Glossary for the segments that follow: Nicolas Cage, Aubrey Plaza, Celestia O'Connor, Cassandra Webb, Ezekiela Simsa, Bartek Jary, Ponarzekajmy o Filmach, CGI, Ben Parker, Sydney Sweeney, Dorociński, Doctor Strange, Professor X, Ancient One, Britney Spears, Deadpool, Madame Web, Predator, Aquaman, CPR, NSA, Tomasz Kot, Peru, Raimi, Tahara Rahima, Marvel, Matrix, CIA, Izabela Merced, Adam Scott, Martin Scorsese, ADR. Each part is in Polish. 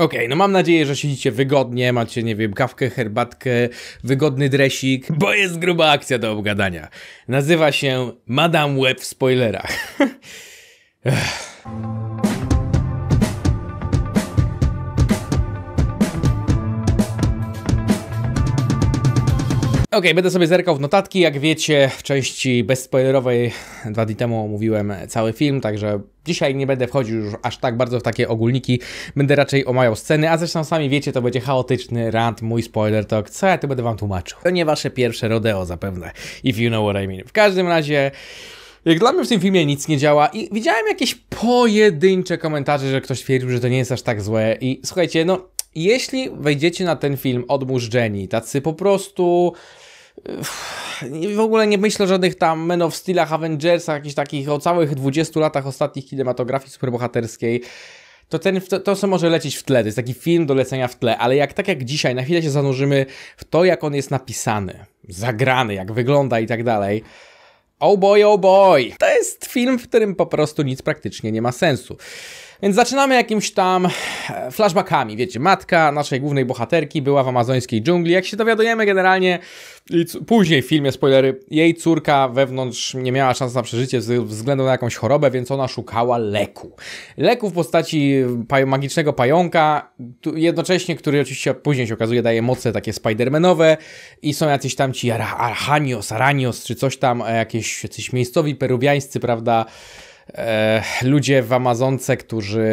Okej, no mam nadzieję, że siedzicie wygodnie, macie, nie wiem, kawkę, herbatkę, wygodny dresik, bo jest gruba akcja do obgadania. Nazywa się Madame Web w spoilerach. Okej, będę sobie zerkał w notatki. Jak wiecie, w części bezspoilerowej 2 dni temu omówiłem cały film, także dzisiaj nie będę wchodził już aż tak bardzo w takie ogólniki. Będę raczej omajał sceny, a zresztą sami wiecie, to będzie chaotyczny rant, mój spoiler talk. Co ja tu będę wam tłumaczył? To nie wasze pierwsze rodeo zapewne, if you know what I mean. W każdym razie, jak dla mnie w tym filmie nic nie działa i widziałem jakieś pojedyncze komentarze, że ktoś twierdził, że to nie jest aż tak złe i słuchajcie, no jeśli wejdziecie na ten film odmurzeni, tacy po prostu w ogóle nie myślę o żadnych tam Men of Steelach, Avengersach, jakichś takich o całych 20 latach ostatnich kinematografii superbohaterskiej, to to co może lecieć w tle, to jest taki film do lecenia w tle, ale tak jak dzisiaj, na chwilę się zanurzymy w to, jak on jest napisany, zagrany, jak wygląda i tak dalej. Oh boy, oh boy! To jest film, w którym po prostu nic praktycznie nie ma sensu. Więc zaczynamy jakimś tam flashbackami, wiecie, matka naszej głównej bohaterki była w amazońskiej dżungli, jak się dowiadujemy generalnie, później w filmie, spoilery, jej córka wewnątrz nie miała szans na przeżycie ze względu na jakąś chorobę, więc ona szukała leku. Leku w postaci magicznego pająka, jednocześnie, który oczywiście później się okazuje daje moce takie spidermanowe i są jacyś tam ci Aranios, czy coś tam, jacyś miejscowi peruwiańscy, prawda, ludzie w Amazonce, którzy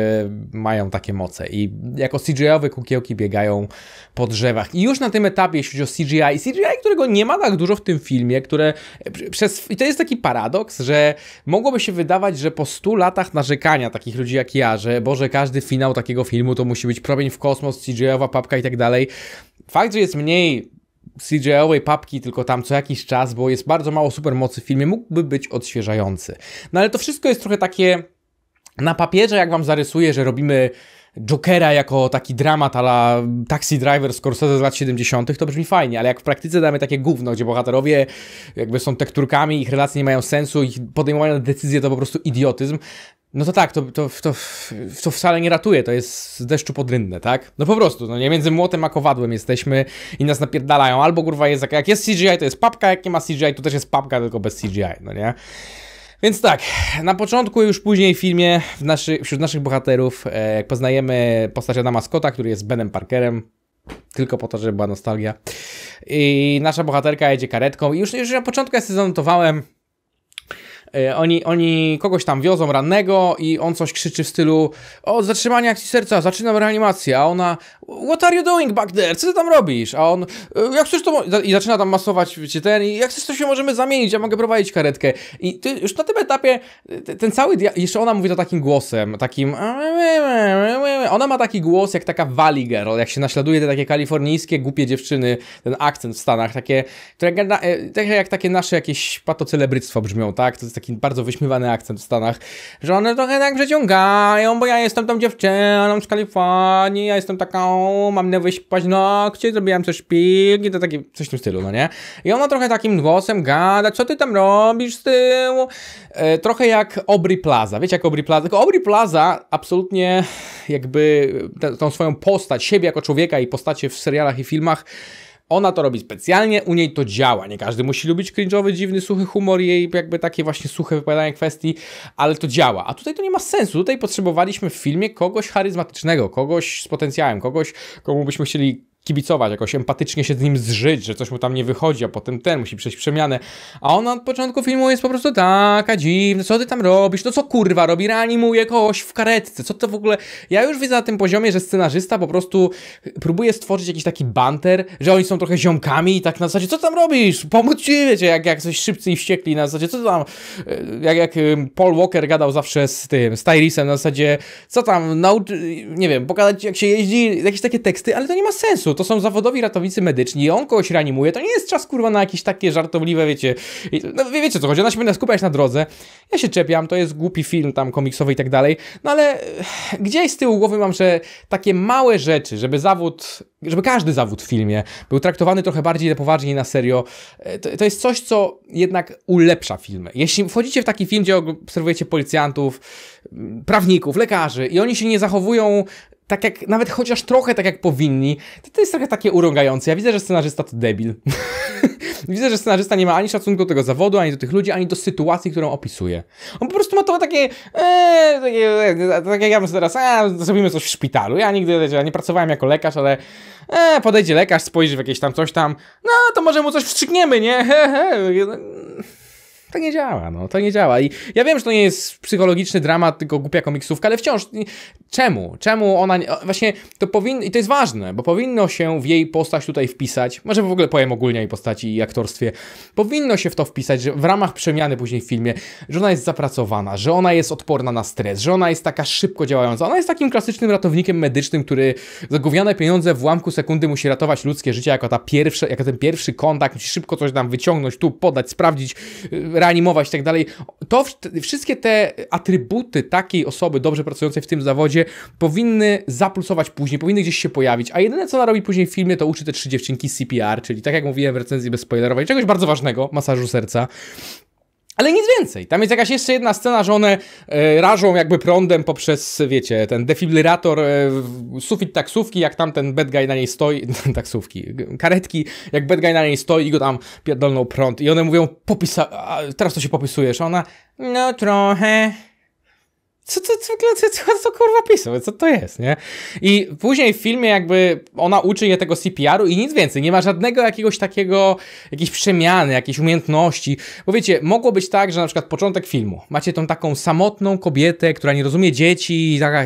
mają takie moce i jako CGI-owe kukiełki biegają po drzewach. I już na tym etapie, jeśli chodzi o CGI, którego nie ma tak dużo w tym filmie, które i to jest taki paradoks, że mogłoby się wydawać, że po 100 latach narzekania takich ludzi jak ja, że Boże, każdy finał takiego filmu to musi być promień w kosmos, CGI-owa papka i tak dalej. Fakt, że jest mniej CGI-owej papki, tylko tam co jakiś czas, bo jest bardzo mało supermocy w filmie, mógłby być odświeżający. No ale to wszystko jest trochę takie na papierze, jak wam zarysuję, że robimy Jokera jako taki dramat a la Taxi Driver Scorsese z lat 70. to brzmi fajnie, ale jak w praktyce damy takie gówno, gdzie bohaterowie jakby są tekturkami, ich relacje nie mają sensu, ich podejmowane decyzje to po prostu idiotyzm, no to tak, to wcale nie ratuje, to jest z deszczu pod rynne, tak? No po prostu, no nie, między młotem a kowadłem jesteśmy i nas napierdalają, albo kurwa jest, jak jest CGI to jest papka, jak nie ma CGI to też jest papka, tylko bez CGI, no nie? Więc tak, na początku już później w filmie wśród naszych bohaterów poznajemy postać Adama Scotta, który jest Benem Parkerem, tylko po to, żeby była nostalgia. I nasza bohaterka jedzie karetką i już na początku ja sobie zanotowałem, oni kogoś tam wiozą rannego i on coś krzyczy w stylu: o, zatrzymanie akcji serca, zaczynam reanimację, a ona: what are you doing back there, co ty tam robisz? A on: jak chcesz to... I zaczyna tam masować, wiecie, jak chcesz to się możemy zamienić, ja mogę prowadzić karetkę. I już na tym etapie ten cały jeszcze ona mówi to takim głosem, takim... Ona ma taki głos jak taka Valley Girl, jak się naśladuje te takie kalifornijskie głupie dziewczyny, ten akcent w Stanach, takie, trochę jak takie nasze jakieś patocelebryctwo brzmią, tak? To jest taki bardzo wyśmiewany akcent w Stanach, że one trochę tak przeciągają, bo ja jestem tą dziewczyną z Kalifornii, ja jestem taką, mam nowe paznokcie, zrobiłem coś pilki, to takie, coś w tym stylu, no nie? I ona trochę takim głosem gada, co ty tam robisz z tyłu? Trochę jak Aubrey Plaza, wiecie jak Aubrey Plaza? Tylko Aubrey Plaza absolutnie jakby tą swoją postać, siebie jako człowieka i postacie w serialach i filmach, ona to robi specjalnie, u niej to działa. Nie każdy musi lubić cringe'owy, dziwny, suchy humor i jej jakby takie właśnie suche wypowiadanie kwestii, ale to działa. A tutaj to nie ma sensu. Tutaj potrzebowaliśmy w filmie kogoś charyzmatycznego, kogoś z potencjałem, kogoś, komu byśmy chcieli kibicować, jakoś empatycznie się z nim zżyć, że coś mu tam nie wychodzi, a potem ten musi przejść przemianę. A ona od początku filmu jest po prostu taka dziwna, co ty tam robisz, no co kurwa robi, reanimuje kogoś w karetce, co to w ogóle... Ja już widzę na tym poziomie, że scenarzysta po prostu próbuje stworzyć jakiś taki banter, że oni są trochę ziomkami i tak na zasadzie, co tam robisz, pomóc ci, wiecie, jak coś szybcy i wściekli, na zasadzie, co tam... Jak Paul Walker gadał zawsze z Tyrisem, na zasadzie, co tam, nie wiem, pokazać jak się jeździ, jakieś takie teksty, ale to nie ma sensu. To są zawodowi ratownicy medyczni i on kogoś reanimuje, to nie jest czas kurwa na jakieś takie żartobliwe, wiecie, no wiecie co chodzi, ona się będzie skupiać na drodze, ja się czepiam, to jest głupi film tam komiksowy i tak dalej, no ale gdzieś z tyłu głowy mam, że takie małe rzeczy, żeby każdy zawód w filmie był traktowany trochę bardziej poważnie i na serio, to jest coś, co jednak ulepsza filmy. Jeśli wchodzicie w taki film, gdzie obserwujecie policjantów, prawników, lekarzy i oni się nie zachowują tak jak, nawet chociaż trochę tak jak powinni, to jest trochę takie urągające. Ja widzę, że scenarzysta to debil. Widzę, że scenarzysta nie ma ani szacunku do tego zawodu, ani do tych ludzi, ani do sytuacji, którą opisuje. On po prostu ma to takie... tak jak ja bym teraz... zrobimy coś w szpitalu. Ja nigdy nie pracowałem jako lekarz, ale... podejdzie lekarz, spojrzy w jakieś tam coś tam... No, to może mu coś wstrzykniemy, nie? To nie działa, no. To nie działa. I ja wiem, że to nie jest psychologiczny dramat, tylko głupia komiksówka, ale wciąż... Czemu? Czemu ona... Właśnie to powinno... I to jest ważne, bo powinno się w jej postać tutaj wpisać. Może w ogóle powiem ogólnie jej postaci i aktorstwie. Powinno się w to wpisać, że w ramach przemiany później w filmie, że ona jest zapracowana, że ona jest odporna na stres, że ona jest taka szybko działająca. Ona jest takim klasycznym ratownikiem medycznym, który za gówniane pieniądze w ułamku sekundy musi ratować ludzkie życie, jako ten pierwszy kontakt. Musi szybko coś tam wyciągnąć, tu podać, sprawdzić, reanimować i tak dalej. To wszystkie te atrybuty takiej osoby dobrze pracującej w tym zawodzie powinny zaplusować później, powinny gdzieś się pojawić, a jedyne co ona robi później w filmie to uczy te trzy dziewczynki CPR, czyli tak jak mówiłem w recenzji bezspoilerowej, czegoś bardzo ważnego, masażu serca. Ale nic więcej. Tam jest jakaś jeszcze jedna scena, że one rażą jakby prądem poprzez, wiecie, ten defibrylator, sufit taksówki, jak tam ten bad guy na niej stoi, taksówki, karetki, jak bad guy na niej stoi i go tam pierdolną prąd. I one mówią, teraz to się popisujesz. A ona, no trochę... Co kurwa pisał? Co to jest, nie? I później w filmie jakby ona uczy je tego CPR-u i nic więcej. Nie ma żadnego jakiegoś takiego, jakiejś przemiany, jakiejś umiejętności. Bo wiecie, mogło być tak, że na przykład początek filmu. Macie tą taką samotną kobietę, która nie rozumie dzieci i taka...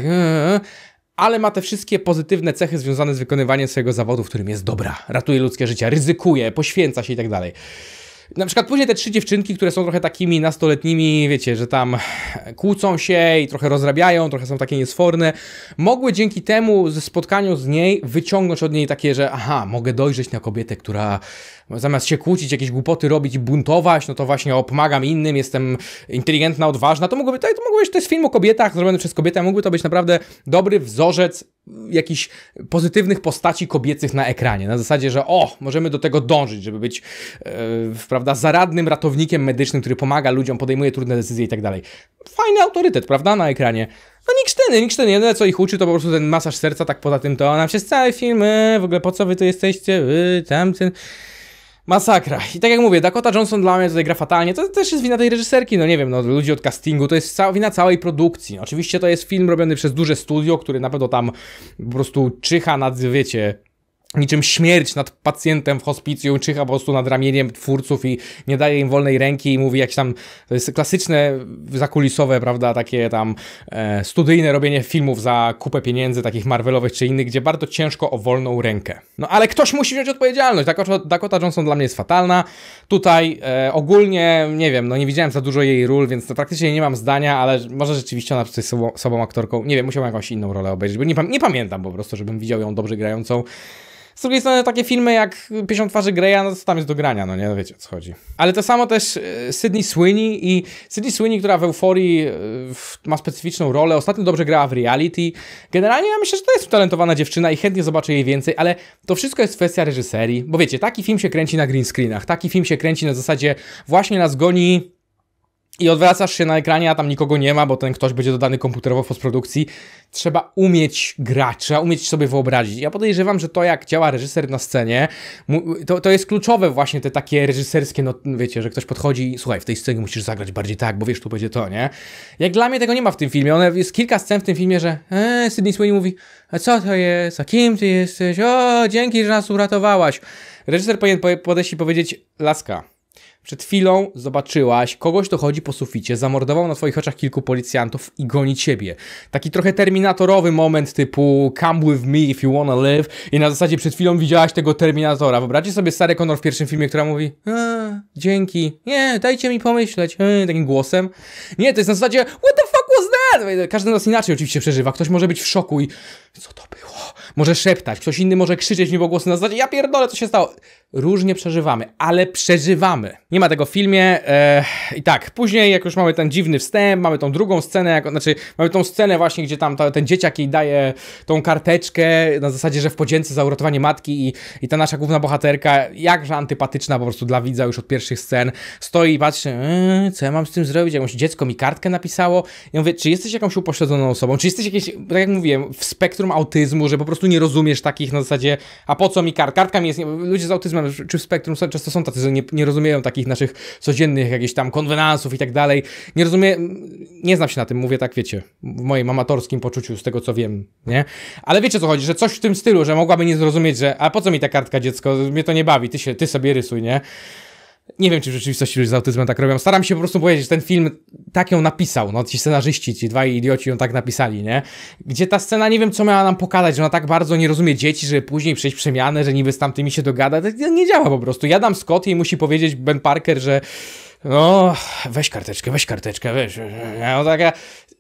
ale ma te wszystkie pozytywne cechy związane z wykonywaniem swojego zawodu, w którym jest dobra. Ratuje ludzkie życie, ryzykuje, poświęca się i tak dalej. Na przykład później te trzy dziewczynki, które są trochę takimi nastoletnimi, wiecie, że tam kłócą się i trochę rozrabiają, trochę są takie niesforne, mogły dzięki temu ze spotkaniu z niej wyciągnąć od niej takie, że aha, mogę dojrzeć na kobietę, która zamiast się kłócić, jakieś głupoty robić i buntować, no to właśnie pomagam innym, jestem inteligentna, odważna. To jest film o kobietach, zrobiony przez kobietę, mógłby to być naprawdę dobry wzorzec jakichś pozytywnych postaci kobiecych na ekranie. Na zasadzie, że o, możemy do tego dążyć, żeby być prawda, zaradnym ratownikiem medycznym, który pomaga ludziom, podejmuje trudne decyzje i tak dalej. Fajny autorytet, prawda, na ekranie. No niksztyny. Jedyne co ich uczy to po prostu ten masaż serca, tak poza tym to ona przez cały film, w ogóle po co wy tu jesteście, tamten... Masakra. I tak jak mówię, Dakota Johnson dla mnie tutaj gra fatalnie. To też jest wina tej reżyserki, no nie wiem, no ludzi od castingu, to jest wina całej produkcji. Oczywiście to jest film robiony przez duże studio, który na pewno tam po prostu czyha nad, wiecie, niczym śmierć nad pacjentem w hospicjum, czyha po prostu nad ramieniem twórców i nie daje im wolnej ręki i mówi jakieś tam, to jest klasyczne zakulisowe, prawda, takie tam studyjne robienie filmów za kupę pieniędzy, takich Marvelowych czy innych, gdzie bardzo ciężko o wolną rękę. No ale ktoś musi wziąć odpowiedzialność. Dakota Johnson dla mnie jest fatalna. Tutaj ogólnie, nie wiem, no nie widziałem za dużo jej ról, więc to praktycznie nie mam zdania, ale może rzeczywiście ona jest sobą aktorką. Nie wiem, musiałem jakąś inną rolę obejrzeć, bo nie pamiętam po prostu, żebym widział ją dobrze grającą. Z drugiej strony takie filmy jak 50 twarzy Greya, no to tam jest do grania, no nie, no wiecie o co chodzi. Ale to samo też Sydney Sweeney, która w Euforii ma specyficzną rolę, ostatnio dobrze grała w Reality. Generalnie ja myślę, że to jest utalentowana dziewczyna i chętnie zobaczę jej więcej, ale to wszystko jest kwestia reżyserii, bo wiecie, taki film się kręci na green screenach, taki film się kręci na zasadzie właśnie nas goni i odwracasz się na ekranie, a tam nikogo nie ma, bo ten ktoś będzie dodany komputerowo w postprodukcji. Trzeba umieć grać, trzeba umieć sobie wyobrazić. Ja podejrzewam, że to jak działa reżyser na scenie, to jest kluczowe właśnie te takie reżyserskie, no wiecie, że ktoś podchodzi i słuchaj, w tej scenie musisz zagrać bardziej tak, bo wiesz, tu będzie to, nie? Jak dla mnie tego nie ma w tym filmie. Jest kilka scen w tym filmie, że Sydney Sweeney mówi, a co to jest, a kim ty jesteś, o, dzięki, że nas uratowałaś. Reżyser powinien podejść i powiedzieć, laska, przed chwilą zobaczyłaś kogoś, kto chodzi po suficie, zamordował na twoich oczach kilku policjantów i goni ciebie. Taki trochę terminatorowy moment typu come with me if you wanna live i na zasadzie przed chwilą widziałaś tego Terminatora. Wyobraźcie sobie Sarę Connor w pierwszym filmie, która mówi dzięki, nie, dajcie mi pomyśleć, takim głosem. Nie, to jest na zasadzie what the fuck was that? Każdy nas inaczej oczywiście przeżywa, ktoś może być w szoku i co to było? może szeptać, ktoś inny może krzyczeć niebogłosy na zasadzie, ja pierdolę, co się stało. Różnie przeżywamy, ale przeżywamy. Nie ma tego w filmie. I tak, później jak już mamy ten dziwny wstęp, mamy tą drugą scenę, mamy tą scenę właśnie, gdzie tam ten dzieciak jej daje tą karteczkę na zasadzie, że w podzięce za uratowanie matki i ta nasza główna bohaterka, jakże antypatyczna po prostu dla widza już od pierwszych scen, stoi i patrzy, co ja mam z tym zrobić, jakąś dziecko mi kartkę napisało. Ja mówię, czy jesteś jakąś upośledzoną osobą, czy jesteś jakieś, tak jak mówiłem, w spektrum autyzmu, że po prostu nie rozumiesz takich na zasadzie, a po co mi kartka mi jest, nie, ludzie z autyzmem czy w spektrum często są tacy, że nie rozumieją takich naszych codziennych jakichś tam konwenansów i tak dalej, nie rozumiem, nie znam się na tym, mówię tak, wiecie, w moim amatorskim poczuciu z tego co wiem, nie? Ale wiecie co chodzi, że coś w tym stylu, że mogłaby nie zrozumieć, że a po co mi ta kartka dziecko, mnie to nie bawi, ty sobie rysuj, nie? Nie wiem, czy w rzeczywistości ludzie z autyzmem tak robią. Staram się po prostu powiedzieć, że ten film tak ją napisał. No, ci scenarzyści, ci dwaj idioci ją tak napisali, nie? Gdzie ta scena, nie wiem, co miała nam pokazać, że ona tak bardzo nie rozumie dzieci, że później przejść przemianę, że niby z tamtymi się dogada. To nie działa po prostu. Adam Scott jej musi powiedzieć, Ben Parker, że no, weź karteczkę, no taka...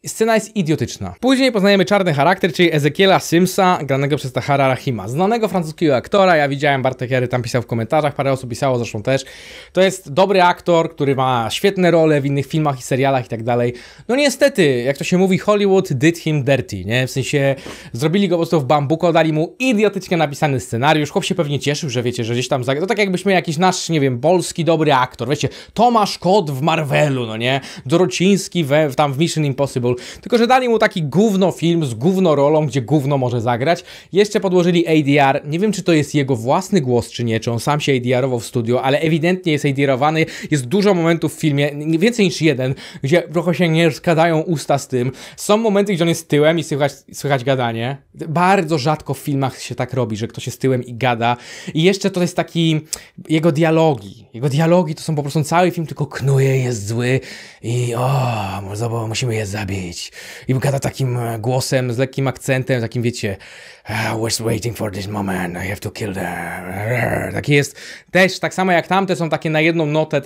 Scena jest idiotyczna. Później poznajemy czarny charakter, czyli Ezekiela Simsa, granego przez Tahara Rahima, znanego francuskiego aktora. Ja widziałem, Bartek Jary tam pisał w komentarzach, parę osób pisało zresztą też. To jest dobry aktor, który ma świetne role w innych filmach i serialach i tak dalej. No niestety, jak to się mówi, Hollywood did him dirty, nie? W sensie zrobili go po prostu w bambuko, dali mu idiotycznie napisany scenariusz. Chłop się pewnie cieszył, że wiecie, że gdzieś tam... No tak jakbyśmy jakiś nasz, nie wiem, polski dobry aktor, wiecie, Tomasz Kot w Marvelu, no nie? Dorociński tam w Mission Impossible. Tylko że dali mu taki gówno film z gówno rolą, gdzie gówno może zagrać. Jeszcze podłożyli ADR. Nie wiem, czy to jest jego własny głos, czy nie, czy on sam się ADR-ował w studio, ale ewidentnie jest ADR-owany. Jest dużo momentów w filmie, więcej niż jeden, gdzie trochę się nie składają usta z tym. Są momenty, gdzie on jest tyłem i słychać gadanie. Bardzo rzadko w filmach się tak robi, że ktoś jest tyłem i gada. I jeszcze to jest taki... Jego dialogi. Jego dialogi to są po prostu cały film, tylko knuje, jest zły i o, musimy je zabić. I gada takim głosem, z lekkim akcentem, takim wiecie, we're waiting for this moment, I have to kill them. Taki jest też, tak samo jak tamte są takie na jedną notę,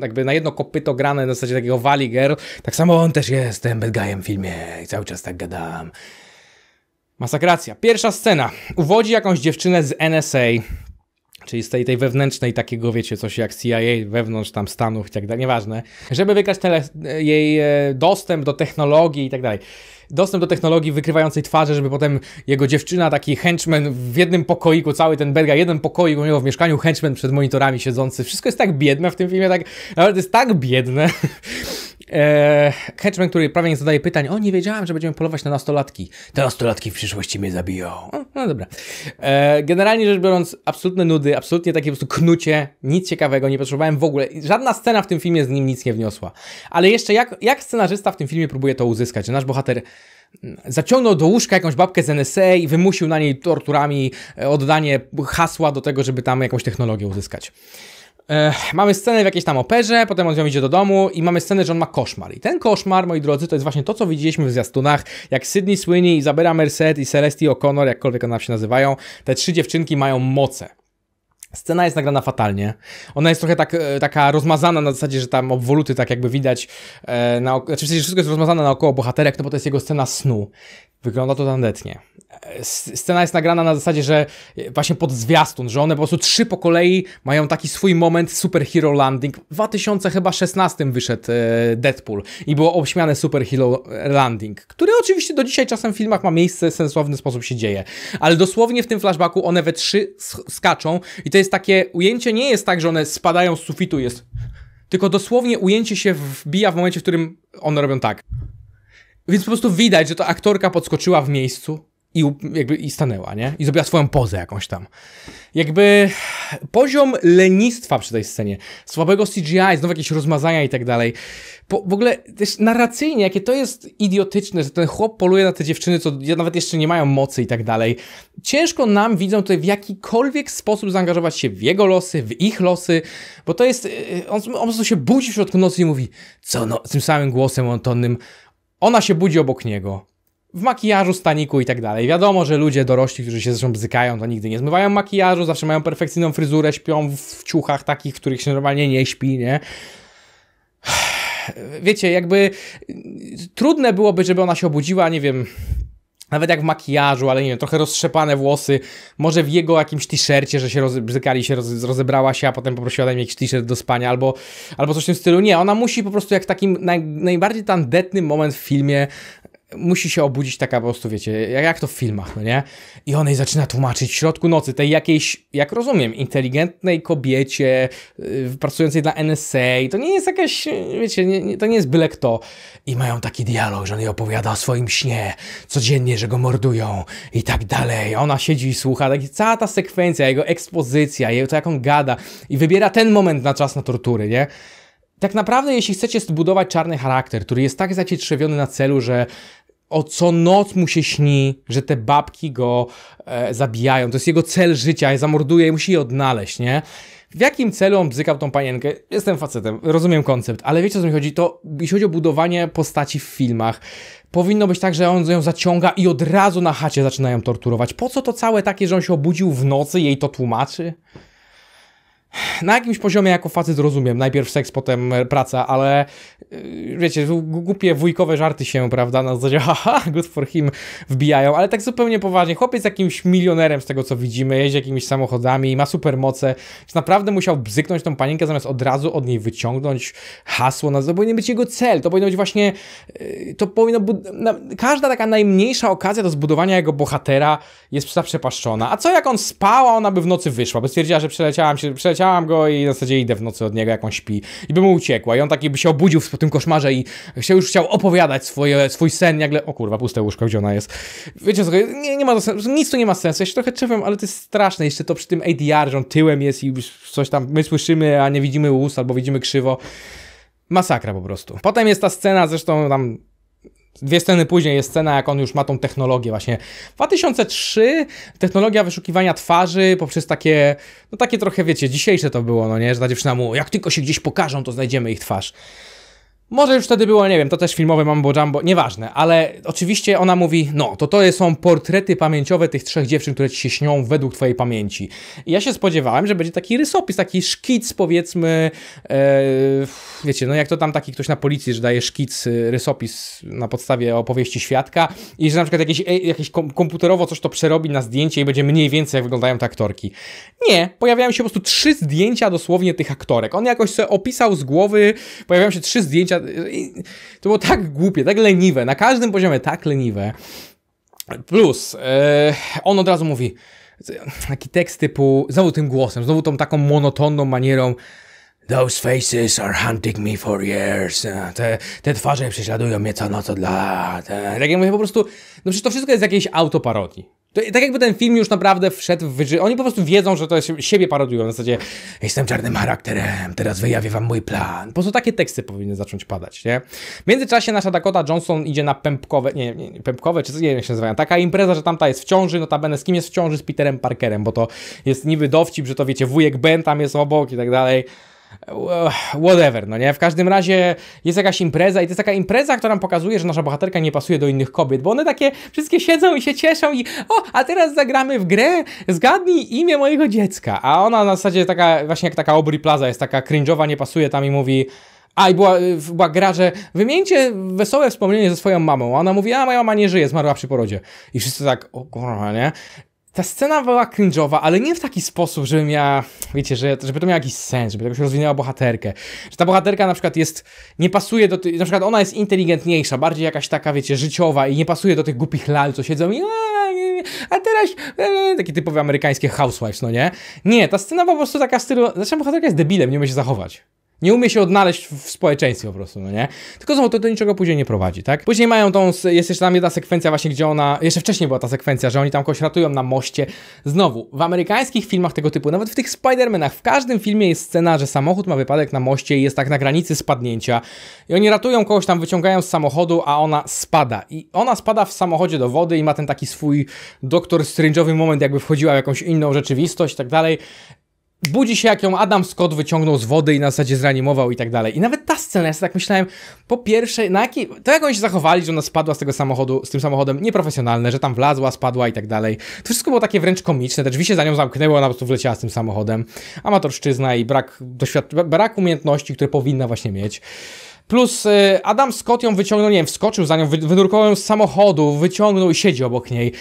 jakby na jedno kopyto grane na zasadzie takiego Valley Girl. Tak samo on też jest tym bad guyem w filmie i cały czas tak gadam. Masakracja. Pierwsza scena. Uwodzi jakąś dziewczynę z NSA. Czyli z tej wewnętrznej takiego, wiecie, coś jak CIA, wewnątrz tam Stanów i tak dalej, nieważne, żeby wygrać jej dostęp do technologii i tak dalej. Dostęp do technologii wykrywającej twarze, żeby potem jego dziewczyna, taki henchman w jednym pokoiku, cały ten bad guy, jeden pokoik u niego w mieszkaniu, henchman przed monitorami siedzący. Wszystko jest tak biedne w tym filmie, tak, naprawdę jest tak biedne. Henchman, który prawie nie zadaje pytań. O, nie wiedziałem, że będziemy polować na nastolatki. Te nastolatki w przyszłości mnie zabiją. No dobra. Generalnie rzecz biorąc, absolutne nudy, absolutnie takie po prostu knucie, nic ciekawego, nie potrzebowałem w ogóle. Żadna scena w tym filmie z nim nic nie wniosła. Ale jeszcze jak scenarzysta w tym filmie próbuje to uzyskać, że nasz bohater zaciągnął do łóżka jakąś babkę z NSA i wymusił na niej torturami oddanie hasła do tego, żeby tam jakąś technologię uzyskać. Mamy scenę w jakiejś tam operze, potem on idzie do domu i mamy scenę, że on ma koszmar. I ten koszmar, moi drodzy, to jest właśnie to, co widzieliśmy w zwiastunach, jak Sydney Sweeney, Izabela Merced i Celestia O'Connor, jakkolwiek one się nazywają, te trzy dziewczynki mają moce. Scena jest nagrana fatalnie. Ona jest trochę taka rozmazana na zasadzie, że tam obwoluty tak jakby widać, znaczy wszystko jest rozmazane naokoło bohaterek, no bo to jest jego scena snu. Wygląda to tandetnie. Scena jest nagrana na zasadzie, że właśnie pod zwiastun, że one po prostu trzy po kolei mają taki swój moment superhero landing. W 2016 wyszedł Deadpool i było obśmiane superhero landing, który oczywiście do dzisiaj czasem w filmach ma miejsce, sensowny sposób się dzieje. Ale dosłownie w tym flashbacku one we trzy skaczą i to jest takie ujęcie, nie jest tak, że one spadają z sufitu, jest tylko dosłownie ujęcie się wbija w momencie, w którym one robią tak. Więc po prostu widać, że ta aktorka podskoczyła w miejscu i stanęła, nie? I zrobiła swoją pozę jakąś tam. Jakby poziom lenistwa przy tej scenie, słabego CGI, znowu jakieś rozmazania i tak dalej. W ogóle też narracyjnie, jakie to jest idiotyczne, że ten chłop poluje na te dziewczyny, co nawet jeszcze nie mają mocy i tak dalej. Ciężko nam, widzą tutaj, w jakikolwiek sposób zaangażować się w jego losy, w ich losy, bo to jest... On po prostu się budzi w środku nocy i mówi, co no, tym samym głosem monotonnym. Ona się budzi obok niego, w makijażu, staniku i tak dalej. Wiadomo, że ludzie dorośli, którzy się zresztą bzykają, to nigdy nie zmywają makijażu, zawsze mają perfekcyjną fryzurę, śpią w ciuchach takich, w których się normalnie nie śpi, nie? Wiecie, jakby trudne byłoby, żeby ona się obudziła, nie wiem... Nawet jak w makijażu, ale nie wiem, trochę roztrzepane włosy, może w jego jakimś t-shircie, że się bzykali, się rozebrała się, a potem poprosiła dać mi jakiś t-shirt do spania, albo coś w tym stylu. Nie, ona musi po prostu jak w takim najbardziej tandetny moment w filmie, musi się obudzić taka po prostu, wiecie, jak to w filmach, no nie? I ona jej zaczyna tłumaczyć w środku nocy tej jakiejś, jak rozumiem, inteligentnej kobiecie pracującej dla NSA. To nie jest jakaś, wiecie, to nie jest byle kto. I mają taki dialog, że on jej opowiada o swoim śnie, codziennie, że go mordują i tak dalej. Ona siedzi i słucha, tak, cała ta sekwencja, jego ekspozycja, to jak on gada i wybiera ten moment na czas na tortury, nie? Tak naprawdę, jeśli chcecie zbudować czarny charakter, który jest tak zacietrzewiony na celu, że o co noc mu się śni, że te babki go zabijają. To jest jego cel życia, je zamorduje i musi je odnaleźć, nie? W jakim celu on bzykał tą panienkę? Jestem facetem, rozumiem koncept, ale wiecie, o co mi chodzi? To jeśli chodzi o budowanie postaci w filmach, powinno być tak, że on ją zaciąga i od razu na chacie zaczynają torturować. Po co to całe takie, że on się obudził w nocy i jej to tłumaczy? Na jakimś poziomie jako facet rozumiem, najpierw seks, potem praca, ale wiecie, głupie wujkowe żarty się, prawda, na zasadzie haha, good for him, wbijają, ale tak zupełnie poważnie, chłopiec jakimś milionerem z tego co widzimy, jeździ jakimiś samochodami, ma supermoce, więc naprawdę musiał bzyknąć tą panienkę zamiast od razu od niej wyciągnąć hasło, to powinien być jego cel, to powinno być właśnie, to powinno, każda taka najmniejsza okazja do zbudowania jego bohatera jest zaprzepaszczona, a co jak on spała, ona by w nocy wyszła, by stwierdziła, że przeleciałam go i w zasadzie idę w nocy od niego, jak on śpi. I by mu uciekła. I on taki by się obudził w tym koszmarze i się już chciał opowiadać swój sen. Nagle, o kurwa, puste łóżko, gdzie ona jest. Wiecie co, nie ma sensu. Nic tu nie ma sensu. Ja się trochę czepiam, ale to jest straszne. Jeszcze to przy tym ADR, że on tyłem jest i coś tam my słyszymy, a nie widzimy ust albo widzimy krzywo. Masakra po prostu. Potem jest ta scena, zresztą tam 2 sceny później jest scena, jak on już ma tą technologię właśnie. 2003 technologia wyszukiwania twarzy poprzez takie, no takie trochę wiecie, dzisiejsze to było, no nie, że ta dziewczyna mu, jak tylko się gdzieś pokażą, to znajdziemy ich twarz. Może już wtedy było, nie wiem, to też filmowe Mambo Jumbo, nieważne, ale oczywiście ona mówi, no, to są portrety pamięciowe tych 3 dziewczyn, które ci się śnią według twojej pamięci. I ja się spodziewałem, że będzie taki rysopis, taki szkic, powiedzmy, wiecie, no jak to tam taki ktoś na policji, że daje szkic, rysopis na podstawie opowieści świadka i że na przykład jakieś komputerowo coś to przerobi na zdjęcie i będzie mniej więcej jak wyglądają te aktorki. Nie, pojawiają się po prostu 3 zdjęcia dosłownie tych aktorek. On jakoś sobie opisał z głowy, pojawiają się 3 zdjęcia. To było tak głupie, tak leniwe, na każdym poziomie tak leniwe. Plus, on od razu mówi, taki tekst typu, znowu tym głosem, znowu tą taką monotonną manierą. Those faces are hunting me for years. Te twarze prześladują mnie co noc od lat. Tak jak mówię po prostu, no przecież to wszystko jest jakiejś autoparodii. To, tak jakby ten film już naprawdę wszedł w... Oni po prostu wiedzą, że to jest, siebie parodiują. Na zasadzie, jestem czarnym charakterem, teraz wyjawię wam mój plan. Po prostu takie teksty powinny zacząć padać, nie? W międzyczasie nasza Dakota Johnson idzie na pępkowe... Nie, pępkowe, czy coś, nie wiem jak się nazywają. Taka impreza, że tamta jest w ciąży, notabene z kim jest w ciąży? Z Peterem Parkerem, bo to jest niby dowcip, że to wiecie, wujek Ben tam jest obok i tak dalej. Whatever, no nie? W każdym razie jest jakaś impreza i to jest taka impreza, która nam pokazuje, że nasza bohaterka nie pasuje do innych kobiet, bo one takie wszystkie siedzą i się cieszą i o, a teraz zagramy w grę, zgadnij imię mojego dziecka, a ona na zasadzie taka, właśnie jak taka Aubrey Plaza jest taka cringe'owa, nie pasuje tam i mówi była gra, że wymieńcie wesołe wspomnienie ze swoją mamą, a ona mówi, a moja mama nie żyje, zmarła przy porodzie i wszyscy tak, o kurwa, nie? Ta scena była cringe'owa, ale nie w taki sposób, żeby miała, wiecie, żeby to miało jakiś sens, żeby jakoś rozwinęła bohaterkę. Że ta bohaterka na przykład jest, nie pasuje do tych, na przykład ona jest inteligentniejsza, bardziej jakaś taka, wiecie, życiowa i nie pasuje do tych głupich lal, co siedzą i a teraz, takie typowe amerykańskie housewives, no nie? Nie, ta scena była po prostu taka w stylu, znaczy bohaterka jest debilem, nie umie się zachować. Nie umie się odnaleźć w społeczeństwie po prostu, no nie? Tylko znowu to do niczego później nie prowadzi, tak? Później mają tą, jest jeszcze tam jedna sekwencja właśnie, gdzie ona, jeszcze wcześniej była ta sekwencja, że oni tam kogoś ratują na moście. Znowu, w amerykańskich filmach tego typu, nawet w tych Spider-Manach, w każdym filmie jest scena, że samochód ma wypadek na moście i jest tak na granicy spadnięcia. I oni ratują kogoś tam, wyciągają z samochodu, a ona spada. I ona spada w samochodzie do wody i ma ten taki swój Doktor Strange'owy moment, jakby wchodziła w jakąś inną rzeczywistość i tak dalej. Budzi się, jak ją Adam Scott wyciągnął z wody i na zasadzie zreanimował i tak dalej. I nawet ta scena, ja sobie tak myślałem, po pierwsze, to jak oni się zachowali, że ona spadła z tego samochodu, z tym samochodem, nieprofesjonalne, że tam wlazła, spadła i tak dalej. To wszystko było takie wręcz komiczne, te drzwi się za nią zamknęły, ona po prostu wleciała z tym samochodem. Amatorszczyzna i brak umiejętności, które powinna właśnie mieć. Plus Adam Scott ją wyciągnął, nie wiem, wskoczył za nią, wynurkował ją z samochodu, wyciągnął i siedzi obok niej.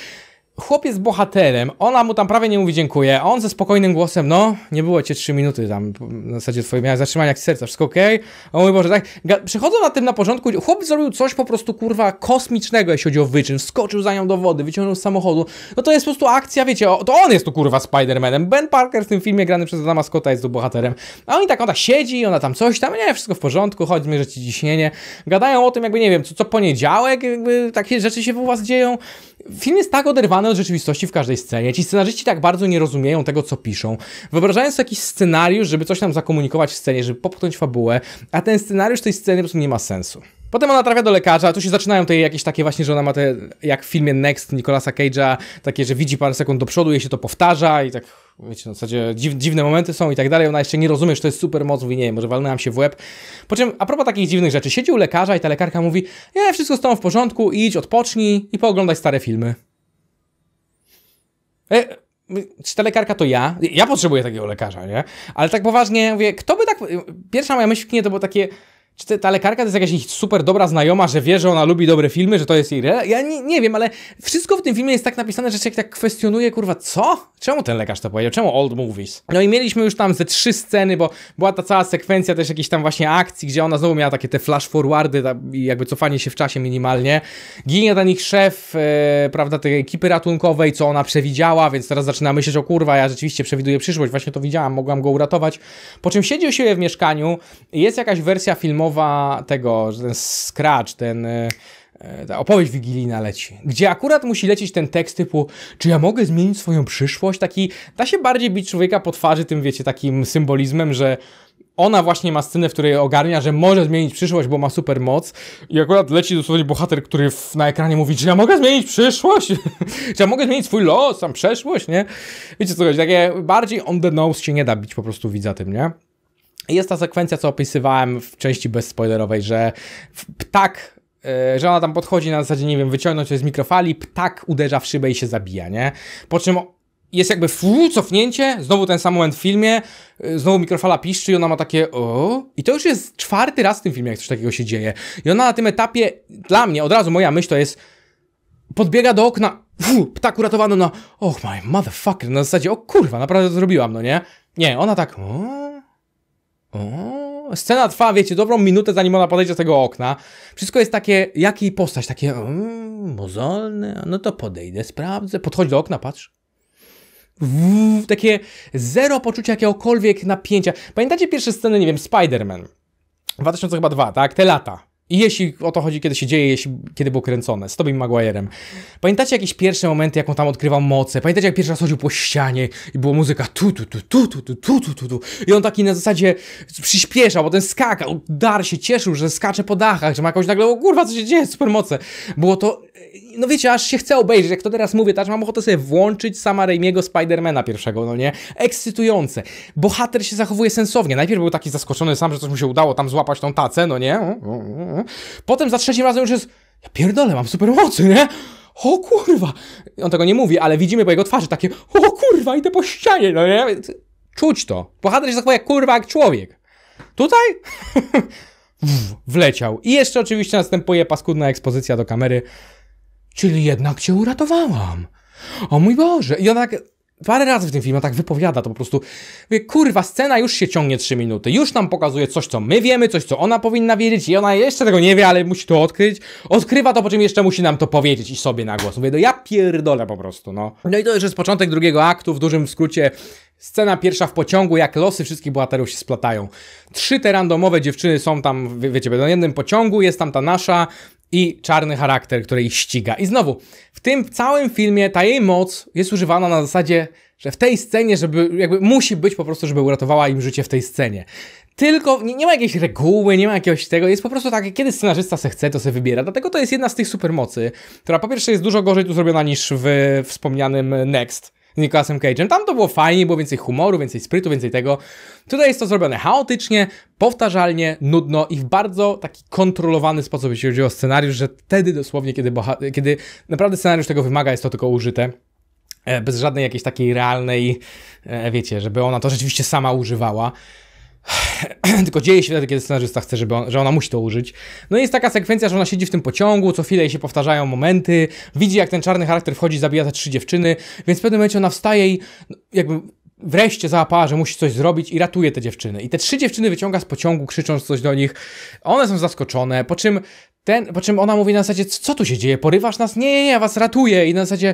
Chłopiec jest bohaterem, ona mu tam prawie nie mówi dziękuję, a on ze spokojnym głosem, no, nie było cię 3 minuty tam, na zasadzie twoje miałeś zatrzymanie serca, wszystko okej? Okay? O mój Boże, tak, przychodzą na tym na porządku, chłopiec zrobił coś po prostu, kurwa, kosmicznego, jeśli chodzi o wyczyn, wskoczył za nią do wody, wyciągnął z samochodu, no to jest po prostu akcja, wiecie, to on jest tu, kurwa, Spider-Manem, Ben Parker w tym filmie grany przez Adama Scotta jest tu bohaterem, a oni tak, ona siedzi, ona tam coś tam, nie, wszystko w porządku, chodź, mierzę ci ciśnienie, gadają o tym, jakby, nie wiem, co poniedziałek, jakby takie rzeczy się u was dzieją. Film jest tak oderwany od rzeczywistości w każdej scenie. Ci scenarzyści tak bardzo nie rozumieją tego, co piszą. Wyobrażają sobie jakiś scenariusz, żeby coś nam zakomunikować w scenie, żeby popchnąć fabułę, a ten scenariusz tej sceny po prostu nie ma sensu. Potem ona trafia do lekarza, a tu się zaczynają te jakieś takie właśnie, że ona ma te, jak w filmie Next Nicolasa Cage'a, takie, że widzi parę sekund do przodu, jej się to powtarza i tak, wiecie, na zasadzie dziwne momenty są i tak dalej. Ona jeszcze nie rozumie, że to jest super moc, mówi, nie wiem, może walnęłam się w łeb. Po czym, a propos takich dziwnych rzeczy, siedzi u lekarza i ta lekarka mówi, nie, wszystko z tobą w porządku, idź, odpocznij i pooglądaj stare filmy. Czy ta lekarka to ja? Ja potrzebuję takiego lekarza, nie? Ale tak poważnie, mówię, kto by tak... Pierwsza moja myśl w kinie to było takie... Czy ta lekarka to jest jakaś super dobra znajoma, że wie, że ona lubi dobre filmy, że to jest jej... Ja nie wiem, ale wszystko w tym filmie jest tak napisane, że się tak kwestionuje, kurwa, co? Czemu ten lekarz to powiedział? Czemu old movies? No i mieliśmy już tam ze 3 sceny, bo była ta cała sekwencja też jakiejś tam właśnie akcji, gdzie ona znowu miała takie te flash forwardy i jakby cofanie się w czasie minimalnie. Ginie ten ich szef, prawda, tej ekipy ratunkowej, co ona przewidziała, więc teraz zaczyna myśleć, o kurwa, ja rzeczywiście przewiduję przyszłość, właśnie to widziałam, mogłam go uratować. Po czym siedzi u siebie w mieszkaniu, jest jakaś wersja filmowa tego, że ten Scratch, ta opowieść wigilijna leci, gdzie akurat musi lecieć ten tekst typu, czy ja mogę zmienić swoją przyszłość? Taki, da się bardziej bić człowieka po twarzy tym, wiecie, takim symbolizmem, że ona właśnie ma scenę, w której ogarnia, że może zmienić przyszłość, bo ma super moc i akurat leci dosłownie bohater, który na ekranie mówi, czy ja mogę zmienić przyszłość? Czy ja mogę zmienić swój los, tam przeszłość, nie? Wiecie co chodzi, takie bardziej on the nose się nie da bić po prostu widza tym, nie? Jest ta sekwencja, co opisywałem w części bezspoilerowej, że ptak, że ona tam podchodzi na zasadzie, nie wiem, wyciągnąć coś z mikrofali, ptak uderza w szybę i się zabija, nie? Po czym jest jakby cofnięcie, znowu ten sam moment w filmie, znowu mikrofala piszczy i ona ma takie o. I to już jest 4. raz w tym filmie, jak coś takiego się dzieje. I ona na tym etapie, dla mnie, od razu moja myśl to jest, podbiega do okna, ptak uratowano na, oh my motherfucker, na zasadzie, o kurwa, naprawdę to zrobiłam, no nie? Nie, ona tak, o, scena trwa, wiecie, dobrą minutę, zanim ona podejdzie do tego okna. Wszystko jest takie, jak jej postać, takie mozolne, no to podejdę, sprawdzę, podchodzi do okna, patrz. Takie zero poczucia jakiegokolwiek napięcia. Pamiętacie pierwsze sceny, nie wiem, Spider-Man 2002, tak, te lata. I jeśli o to chodzi, kiedy się dzieje, kiedy było kręcone, z Tobym Maguirem. Pamiętacie jakieś pierwsze momenty, jaką tam odkrywał moce? Pamiętacie, jak pierwszy raz chodził po ścianie i była muzyka tu. I on taki na zasadzie przyspieszał, potem skakał, się cieszył, że skacze po dachach, że ma jakąś nagle, o kurwa, co się dzieje, super moce. Było to, no wiecie, aż się chce obejrzeć, jak to teraz mówię, to aż mam ochotę sobie włączyć sama Raimiego Spidermana pierwszego, no nie? Ekscytujące. Bohater się zachowuje sensownie. Najpierw był taki zaskoczony sam, że coś mu się udało tam złapać tą tacę, no nie? Potem za 3. razem już jest, ja pierdolę, mam super mocy, nie? O kurwa! On tego nie mówi, ale widzimy po jego twarzy takie, o kurwa, idę po ścianie, no nie? Czuć to. Bohater się zachowuje, kurwa, jak człowiek. Tutaj? Wleciał. I jeszcze oczywiście następuje paskudna ekspozycja do kamery. Czyli jednak cię uratowałam. O mój Boże. I ona tak parę razy w tym filmie tak wypowiada to po prostu. Mówię, kurwa, scena już się ciągnie 3 minuty. Już nam pokazuje coś, co my wiemy, coś, co ona powinna wiedzieć i ona jeszcze tego nie wie, ale musi to odkryć. Odkrywa to, po czym jeszcze musi nam to powiedzieć i sobie na głos. Mówię, no ja pierdolę po prostu, no. No i to już jest początek 2. aktu, w dużym skrócie. Scena pierwsza w pociągu, jak losy wszystkich bohaterów się splatają. 3 te randomowe dziewczyny są tam, wiecie, na jednym pociągu, jest tam ta nasza, i czarny charakter, który ich ściga. I znowu, w tym całym filmie ta jej moc jest używana na zasadzie, że w tej scenie, żeby jakby musi być po prostu, żeby uratowała im życie w tej scenie. Tylko nie ma jakiejś reguły, nie ma jakiegoś tego, jest po prostu tak, kiedy scenarzysta se chce, to se wybiera. Dlatego to jest jedna z tych supermocy, która po pierwsze jest dużo gorzej tu zrobiona niż w wspomnianym Next z Nicolasem Cage'em. Tam to było fajnie, było więcej humoru, więcej sprytu, więcej tego. Tutaj jest to zrobione chaotycznie, powtarzalnie, nudno i w bardzo taki kontrolowany sposób, jeśli chodzi o scenariusz, że wtedy dosłownie, kiedy naprawdę scenariusz tego wymaga, jest to tylko użyte. Bez żadnej jakiejś takiej realnej, wiecie, żeby ona to rzeczywiście sama używała. Tylko dzieje się wtedy, kiedy scenarzysta chce, że ona musi to użyć. No i jest taka sekwencja, że ona siedzi w tym pociągu, co chwilę jej się powtarzają momenty, widzi jak ten czarny charakter wchodzi i zabija te 3 dziewczyny, więc w pewnym momencie ona wstaje i jakby wreszcie załapała, że musi coś zrobić i ratuje te dziewczyny. I te 3 dziewczyny wyciąga z pociągu, krzycząc coś do nich. One są zaskoczone, po czym ona mówi na zasadzie, co tu się dzieje, porywasz nas? Nie, nie, ja was ratuję. I na zasadzie...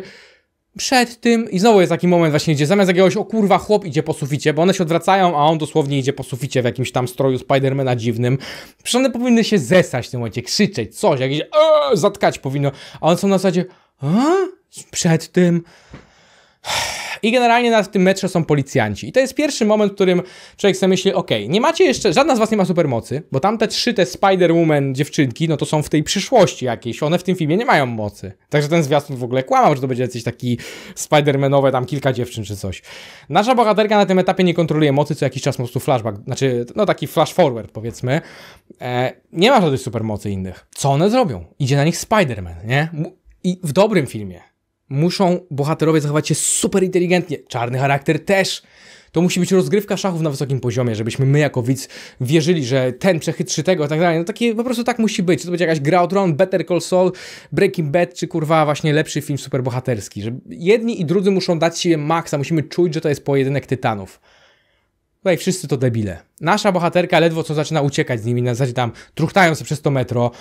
Przed tym, i znowu jest taki moment właśnie, gdzie zamiast jakiegoś o kurwa chłop idzie po suficie, bo one się odwracają, a on dosłownie idzie po suficie w jakimś tam stroju Spidermana dziwnym. Przecież one powinny się zesać w tym momencie, krzyczeć, coś, jakieś zatkać powinno, a one są na zasadzie przed tym. I generalnie na tym metrze są policjanci. I to jest pierwszy moment, w którym człowiek sobie myśli, okej, nie macie jeszcze, żadna z was nie ma supermocy, bo tamte 3 te Spider-Woman dziewczynki, no to są w tej przyszłości jakiejś, one w tym filmie nie mają mocy. Także ten zwiastun w ogóle kłamał, że to będzie jakiś taki Spider-Manowe, tam kilka dziewczyn czy coś. Nasza bohaterka na tym etapie nie kontroluje mocy, co jakiś czas po prostu flashback, znaczy, no taki flash forward powiedzmy. Nie ma żadnych supermocy innych. Co one zrobią? Idzie na nich Spider-Man, nie? I w dobrym filmie. Muszą bohaterowie zachować się super inteligentnie. Czarny charakter też. To musi być rozgrywka szachów na wysokim poziomie, żebyśmy my jako widz wierzyli, że ten przechytrzy tego i tak dalej. No takie po prostu tak musi być. Czy to będzie jakaś gra o tron, Better Call Saul, Breaking Bad, czy kurwa właśnie lepszy film superbohaterski. Że jedni i drudzy muszą dać siebie maksa. Musimy czuć, że to jest pojedynek tytanów. Tutaj wszyscy to debile. Nasza bohaterka ledwo co zaczyna uciekać z nimi. Na zasadzie tam truchtają się przez to metro.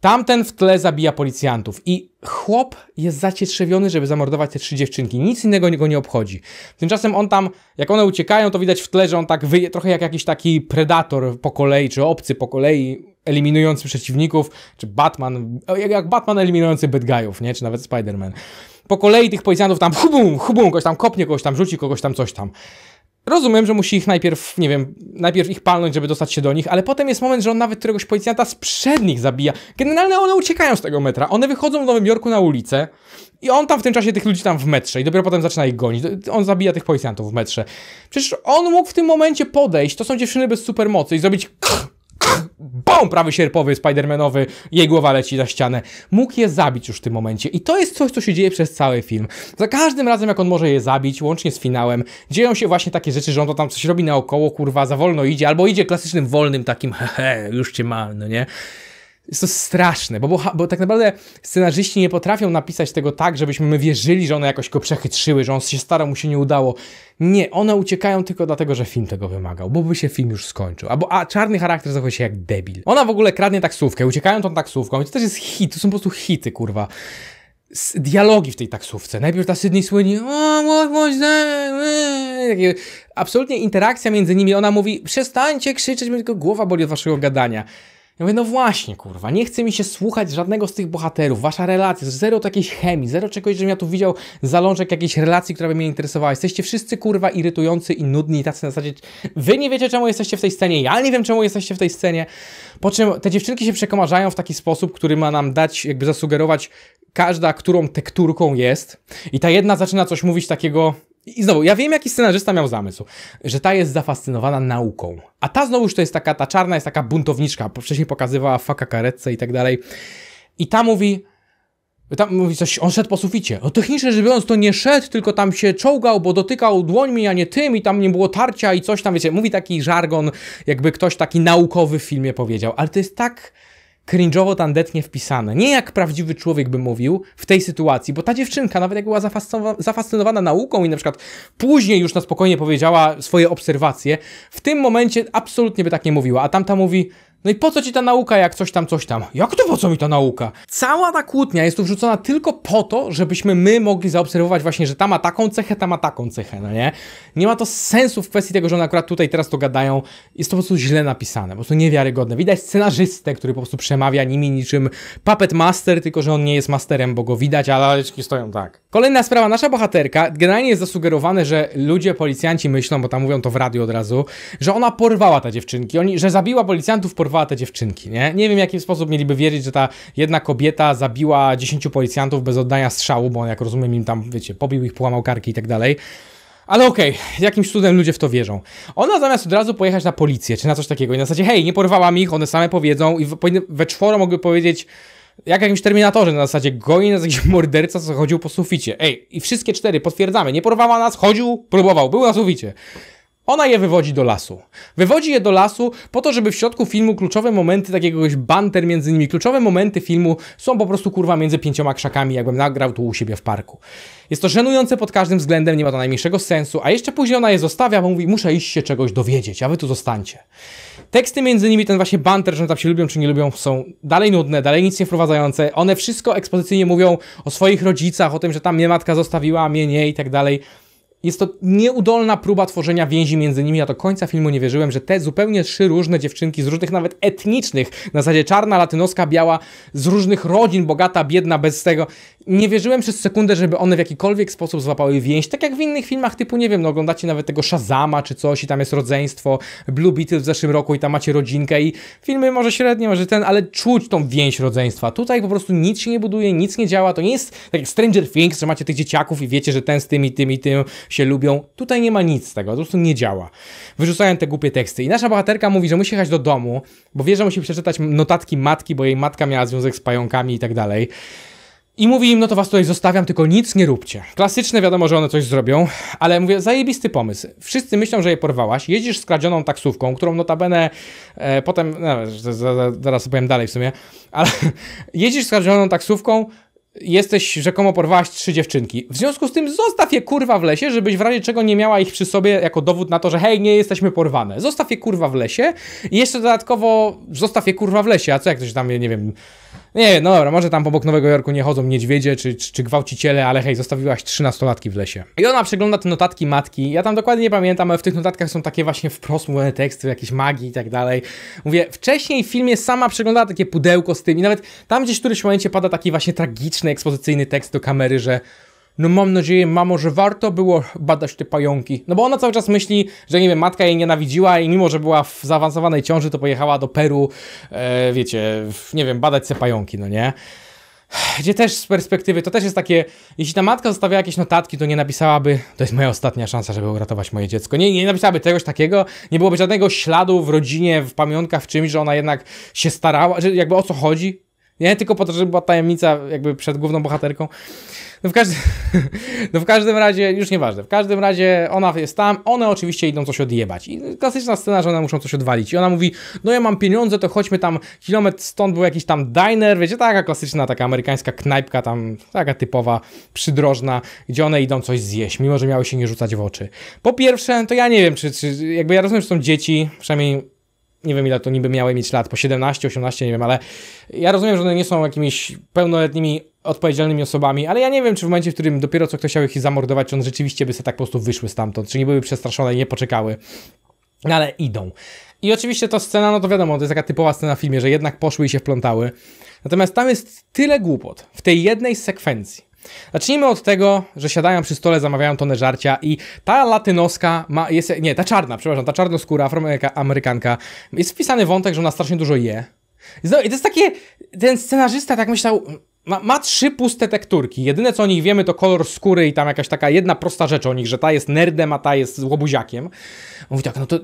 Tamten w tle zabija policjantów i chłop jest zacietrzewiony, żeby zamordować te 3 dziewczynki. Nic innego go nie obchodzi. Tymczasem on tam, jak one uciekają, to widać w tle, że on tak wyje, trochę jak jakiś taki predator po kolei, czy obcy po kolei, eliminujący przeciwników, czy Batman, jak Batman eliminujący bad guyów, nie? Czy nawet Spider-Man. Po kolei tych policjantów tam hubum, hubum, kogoś tam kopnie, kogoś tam rzuci, kogoś tam coś tam. Rozumiem, że musi ich najpierw, nie wiem, ich palnąć, żeby dostać się do nich, ale potem jest moment, że on nawet któregoś policjanta z przednich zabija. Generalnie one uciekają z tego metra, one wychodzą w Nowym Jorku na ulicę i on tam w tym czasie tych ludzi tam w metrze i dopiero potem zaczyna ich gonić. On zabija tych policjantów w metrze. Przecież on mógł w tym momencie podejść, to są dziewczyny bez supermocy i zrobić BOM! Prawy sierpowy, Spidermanowy, jej głowa leci za ścianę. Mógł je zabić już w tym momencie i to jest coś, co się dzieje przez cały film. Za każdym razem, jak on może je zabić, łącznie z finałem, dzieją się właśnie takie rzeczy, że on to tam coś robi naokoło, kurwa, za wolno idzie, albo idzie klasycznym wolnym takim hehe, już cię mam, no nie? Jest to straszne, bo tak naprawdę scenarzyści nie potrafią napisać tego tak, żebyśmy my wierzyli, że one jakoś go przechytrzyły, że on się starał, mu się nie udało. Nie, one uciekają tylko dlatego, że film tego wymagał, bo by się film już skończył. A czarny charakter zachowuje się jak debil. Ona w ogóle kradnie taksówkę, uciekają tą taksówką i to też jest hit, to są po prostu hity, kurwa. Dialogi w tej taksówce. Najpierw ta Sydney Sweeney, absolutnie interakcja między nimi, ona mówi, przestańcie krzyczeć, mi tylko głowa boli od waszego gadania. Ja mówię, no właśnie, kurwa, nie chce mi się słuchać żadnego z tych bohaterów, wasza relacja, zero jakiejś chemii, zero czegoś, żebym ja tu widział zalążek jakiejś relacji, która by mnie interesowała. Jesteście wszyscy, kurwa, irytujący i nudni, tacy na zasadzie, wy nie wiecie, czemu jesteście w tej scenie, ja nie wiem, czemu jesteście w tej scenie. Po czym te dziewczynki się przekomarzają w taki sposób, który ma nam dać, jakby zasugerować każda, którą tekturką jest. I ta jedna zaczyna coś mówić takiego... I znowu, ja wiem, jaki scenarzysta miał zamysł, że ta jest zafascynowana nauką, a ta znowuż to jest taka, ta czarna jest taka buntowniczka, wcześniej pokazywała faka karetce i tak dalej, i ta mówi coś, on szedł po suficie, no technicznie rzecz biorąc to nie szedł, tylko tam się czołgał, bo dotykał dłońmi, a nie tym, i tam nie było tarcia i coś tam, wiecie, mówi taki żargon, jakby ktoś taki naukowy w filmie powiedział, ale to jest tak... cringe'owo, tandetnie wpisane. Nie jak prawdziwy człowiek by mówił w tej sytuacji, bo ta dziewczynka, nawet jak była zafascynowana nauką i na przykład później już na spokojnie powiedziała swoje obserwacje, w tym momencie absolutnie by tak nie mówiła, a tamta mówi, no i po co ci ta nauka, jak coś tam, coś tam. Jak to po co mi ta nauka? Cała ta kłótnia jest tu wrzucona tylko po to, żebyśmy my mogli zaobserwować właśnie, że ta ma taką cechę, no nie? Nie ma to sensu w kwestii tego, że one akurat tutaj teraz to gadają. Jest to po prostu źle napisane, po prostu niewiarygodne. Widać scenarzystę, który po prostu przemawia nimi niczym puppet master, tylko że on nie jest masterem, bo go widać, ale laleczki stoją tak. Kolejna sprawa, nasza bohaterka, generalnie jest zasugerowane, że ludzie, policjanci myślą, bo tam mówią to w radiu od razu, że ona porwała te dziewczynki, że zabiła policjantów, porwała te dziewczynki, nie? Nie wiem, w jaki sposób mieliby wierzyć, że ta jedna kobieta zabiła 10 policjantów bez oddania strzału, bo on, jak rozumiem, im tam, wiecie, pobił ich, połamał karki i tak dalej. Ale okej, jakimś cudem ludzie w to wierzą. Ona zamiast od razu pojechać na policję, czy na coś takiego i na zasadzie, hej, nie porwałam ich, one same powiedzą i we czworo mogły powiedzieć... Jak jakimś Terminatorze na zasadzie goni nas jakiś morderca, co chodził po suficie. Ej, i wszystkie 4 potwierdzamy, nie porwała nas, chodził, próbował, był na suficie. Ona je wywodzi do lasu. Wywodzi je do lasu po to, żeby w środku filmu kluczowe momenty, takiego banter między nimi, kluczowe momenty filmu są po prostu kurwa między 5 krzakami, jakbym nagrał tu u siebie w parku. Jest to żenujące pod każdym względem, nie ma to najmniejszego sensu, a jeszcze później ona je zostawia, bo mówi, muszę iść się czegoś dowiedzieć, a wy tu zostańcie. Teksty między nimi, ten właśnie banter, że tam się lubią czy nie lubią, są dalej nudne, dalej nic nie wprowadzające. One wszystko ekspozycyjnie mówią o swoich rodzicach, o tym, że tam mnie matka zostawiła, a mnie nie i tak dalej. Jest to nieudolna próba tworzenia więzi między nimi, a do końca filmu nie wierzyłem, że te zupełnie 3 różne dziewczynki z różnych nawet etnicznych, na zasadzie czarna, latynoska, biała, z różnych rodzin, bogata, biedna, bez tego. Nie wierzyłem przez sekundę, żeby one w jakikolwiek sposób złapały więź, tak jak w innych filmach typu, nie wiem, no oglądacie nawet tego Shazama czy coś i tam jest rodzeństwo, Blue Beetle w zeszłym roku i tam macie rodzinkę i filmy może średnie, może ten, ale czuć tą więź rodzeństwa. Tutaj po prostu nic się nie buduje, nic nie działa, to nie jest tak jak Stranger Things, że macie tych dzieciaków i wiecie, że ten z tym i tym i tym się lubią. Tutaj nie ma nic z tego, po prostu nie działa. Wyrzucają te głupie teksty. I nasza bohaterka mówi, że musi jechać do domu, bo wie, że musi przeczytać notatki matki, bo jej matka miała związek z pająkami i tak dalej. I mówi im, no to was tutaj zostawiam, tylko nic nie róbcie. Klasyczne, wiadomo, że one coś zrobią, ale mówię, zajebisty pomysł. Wszyscy myślą, że je porwałaś, jedziesz skradzioną taksówką, którą notabene potem, zaraz opowiem dalej w sumie, ale jedziesz skradzioną taksówką, jesteś, rzekomo porwałaś 3 dziewczynki. W związku z tym zostaw je kurwa w lesie, żebyś w razie czego nie miała ich przy sobie jako dowód na to, że hej, nie jesteśmy porwane. Zostaw je kurwa w lesie i jeszcze dodatkowo zostaw je kurwa w lesie. A co jak ktoś tam, nie wiem, no dobra, może tam obok Nowego Jorku nie chodzą niedźwiedzie czy gwałciciele, ale hej, zostawiłaś 13-latki w lesie. I ona przegląda te notatki matki. Ja tam dokładnie nie pamiętam, ale w tych notatkach są takie właśnie wprost mówione teksty, jakieś magii i tak dalej. Mówię, wcześniej w filmie sama przeglądała takie pudełko z tym i nawet tam gdzieś w którymś momencie pada taki właśnie tragiczny, ekspozycyjny tekst do kamery, że no mam nadzieję, mamo, że warto było badać te pająki. No bo ona cały czas myśli, że nie wiem, matka jej nienawidziła i mimo, że była w zaawansowanej ciąży, to pojechała do Peru, wiecie, nie wiem, badać se pająki, no nie? Gdzie też z perspektywy, to też jest takie, jeśli ta matka zostawia jakieś notatki, to nie napisałaby, to jest moja ostatnia szansa, żeby uratować moje dziecko. Nie napisałaby czegoś takiego, nie byłoby żadnego śladu w rodzinie, w pamiątkach, w czymś, że ona jednak się starała, że jakby o co chodzi. Nie, tylko po to, żeby była tajemnica jakby przed główną bohaterką. No w każdym razie, już nieważne, w każdym razie ona jest tam, one oczywiście idą coś odjebać. I klasyczna scena, że one muszą coś odwalić. I ona mówi, no ja mam pieniądze, to chodźmy tam, kilometr stąd był jakiś tam diner, wiecie, taka klasyczna, taka amerykańska knajpka tam, taka typowa, przydrożna, gdzie one idą coś zjeść, mimo że miały się nie rzucać w oczy. Po pierwsze, to ja nie wiem, jakby ja rozumiem, że są dzieci, przynajmniej nie wiem ile to niby miały mieć lat, po 17, 18, nie wiem, ale ja rozumiem, że one nie są jakimiś pełnoletnimi, odpowiedzialnymi osobami, ale ja nie wiem, czy w momencie, w którym dopiero co ktoś chciał ich zamordować, czy on rzeczywiście by sobie tak po prostu wyszły stamtąd, czy nie były przestraszone i nie poczekały, ale idą. I oczywiście ta scena, no to wiadomo, to jest taka typowa scena w filmie, że jednak poszły i się wplątały. Natomiast tam jest tyle głupot w tej jednej sekwencji. Zacznijmy od tego, że siadają przy stole, zamawiają tonę żarcia i ta latynoska ma, ta czarna, przepraszam, ta czarnoskóra afroamerykanka, jest wpisany wątek, że ona strasznie dużo je. I to jest takie, ten scenarzysta tak myślał, ma 3 puste tekturki, jedyne co o nich wiemy to kolor skóry i tam jakaś taka jedna prosta rzecz o nich, że ta jest nerdem, a ta jest łobuziakiem. Mówi tak, no to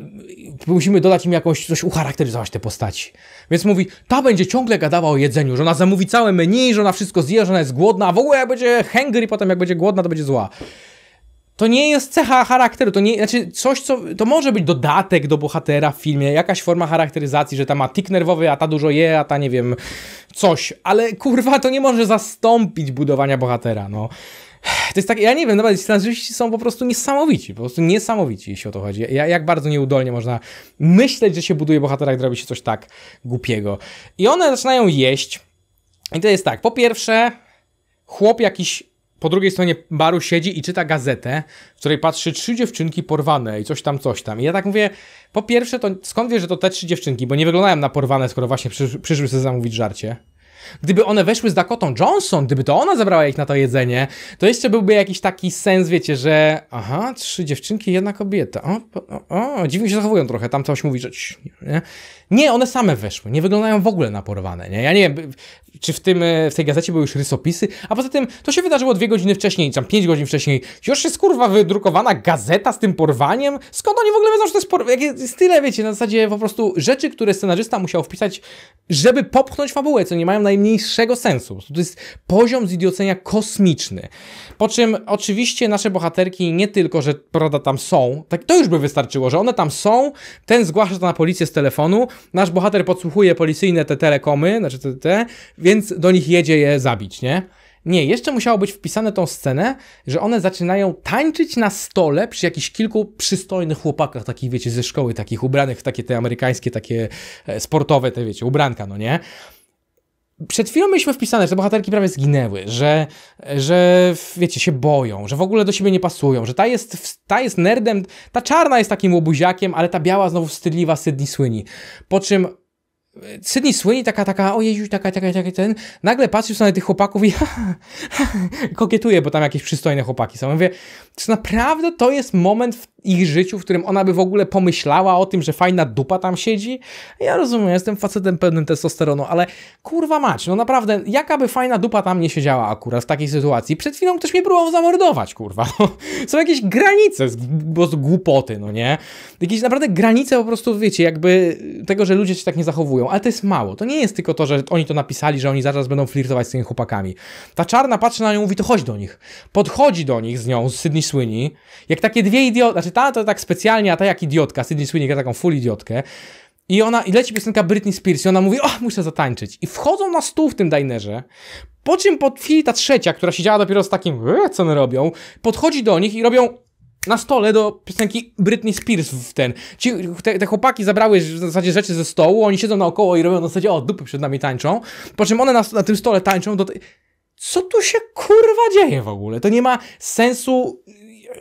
musimy dodać im jakąś, coś ucharakteryzować te postaci. Więc mówi, ta będzie ciągle gadała o jedzeniu, że ona zamówi całe menu, że ona wszystko zje, że ona jest głodna, a w ogóle jak będzie hangry, potem jak będzie głodna, to będzie zła. To nie jest cecha charakteru, to nie, znaczy coś, co, to może być dodatek do bohatera w filmie, jakaś forma charakteryzacji, że ta ma tik nerwowy, a ta dużo je, a ta nie wiem, coś, ale kurwa to nie może zastąpić budowania bohatera, no. To jest tak, ja nie wiem, nawet scenarzyści są po prostu niesamowici, jeśli o to chodzi. Jak bardzo nieudolnie można myśleć, że się buduje bohatera, gdy robi się coś tak głupiego. I one zaczynają jeść i to jest tak, po pierwsze chłop jakiś po drugiej stronie baru siedzi i czyta gazetę, w której patrzy 3 dziewczynki porwane i coś tam. I ja tak mówię, po pierwsze, to skąd wiesz, że to te 3 dziewczynki, bo nie wyglądają na porwane, skoro właśnie przyszły sobie zamówić żarcie. Gdyby one weszły z Dakotą Johnson, gdyby to ona zabrała ich na to jedzenie, to jeszcze byłby jakiś taki sens, wiecie, że aha, 3 dziewczynki, 1 kobieta. Dziwnie się zachowują trochę, tam coś mówi, że nie, one same weszły, nie wyglądają w ogóle na porwane, nie? Ja nie wiem, czy w tej gazecie były już rysopisy, a poza tym to się wydarzyło 2 godziny wcześniej, czy tam 5 godzin wcześniej. Już jest kurwa wydrukowana gazeta z tym porwaniem? Skąd oni w ogóle wiedzą, że to jest porwanie? Jest tyle, wiecie, na zasadzie po prostu rzeczy, które scenarzysta musiał wpisać, żeby popchnąć fabułę, co nie mają na najmniejszego sensu. To jest poziom zidiocenia kosmiczny. Po czym oczywiście nasze bohaterki nie tylko, że prawda, tam są, tak to już by wystarczyło, że one tam są, ten zgłasza to na policję z telefonu, nasz bohater podsłuchuje policyjne te telekomy, znaczy te, więc do nich jedzie je zabić, nie? Nie, jeszcze musiało być wpisane tą scenę, że one zaczynają tańczyć na stole przy jakichś kilku przystojnych chłopakach, takich wiecie, ze szkoły, takich ubranych w takie te amerykańskie, takie sportowe, te wiecie, ubranka, no nie? Przed chwilą mieliśmy wpisane, że te bohaterki prawie zginęły, że wiecie, się boją, że w ogóle do siebie nie pasują, że ta jest nerdem, ta czarna jest takim łobuziakiem, ale ta biała znowu wstydliwa Sydney Sweeney. Po czym Sydney Sweeney taka, ojeju, taka, ten, nagle patrzy sobie na tych chłopaków i kokietuje, bo tam jakieś przystojne chłopaki są. Ja mówię, czy naprawdę to jest moment w ich życiu, w którym ona by w ogóle pomyślała o tym, że fajna dupa tam siedzi? Ja rozumiem, jestem facetem pełnym testosteronu, ale kurwa mać, no naprawdę, jaka by fajna dupa tam nie siedziała akurat w takiej sytuacji? Przed chwilą ktoś mnie próbował zamordować, kurwa. Są jakieś granice z głupoty, no nie? Jakieś naprawdę granice po prostu, wiecie, jakby tego, że ludzie się tak nie zachowują. Ale to jest mało. To nie jest tylko to, że oni to napisali, że oni zaraz będą flirtować z tymi chłopakami. Ta czarna patrzy na nią i mówi, to chodź do nich. Podchodzi do nich z nią, z Sydney Sweeney, jak takie dwie idiotki, znaczy ta to tak specjalnie, a ta jak idiotka, Sydney Sweeney gra taką full idiotkę. I leci piosenka Britney Spears i ona mówi, o, muszę zatańczyć. I wchodzą na stół w tym dinerze, po czym po chwili ta trzecia, która siedziała dopiero z takim, co one robią, podchodzi do nich i robią na stole do piosenki Britney Spears w ten. Te chłopaki zabrały w zasadzie rzeczy ze stołu, oni siedzą naokoło i robią na zasadzie, o, dupy przed nami tańczą, po czym one na tym stole tańczą do tej... Co tu się kurwa dzieje w ogóle? To nie ma sensu...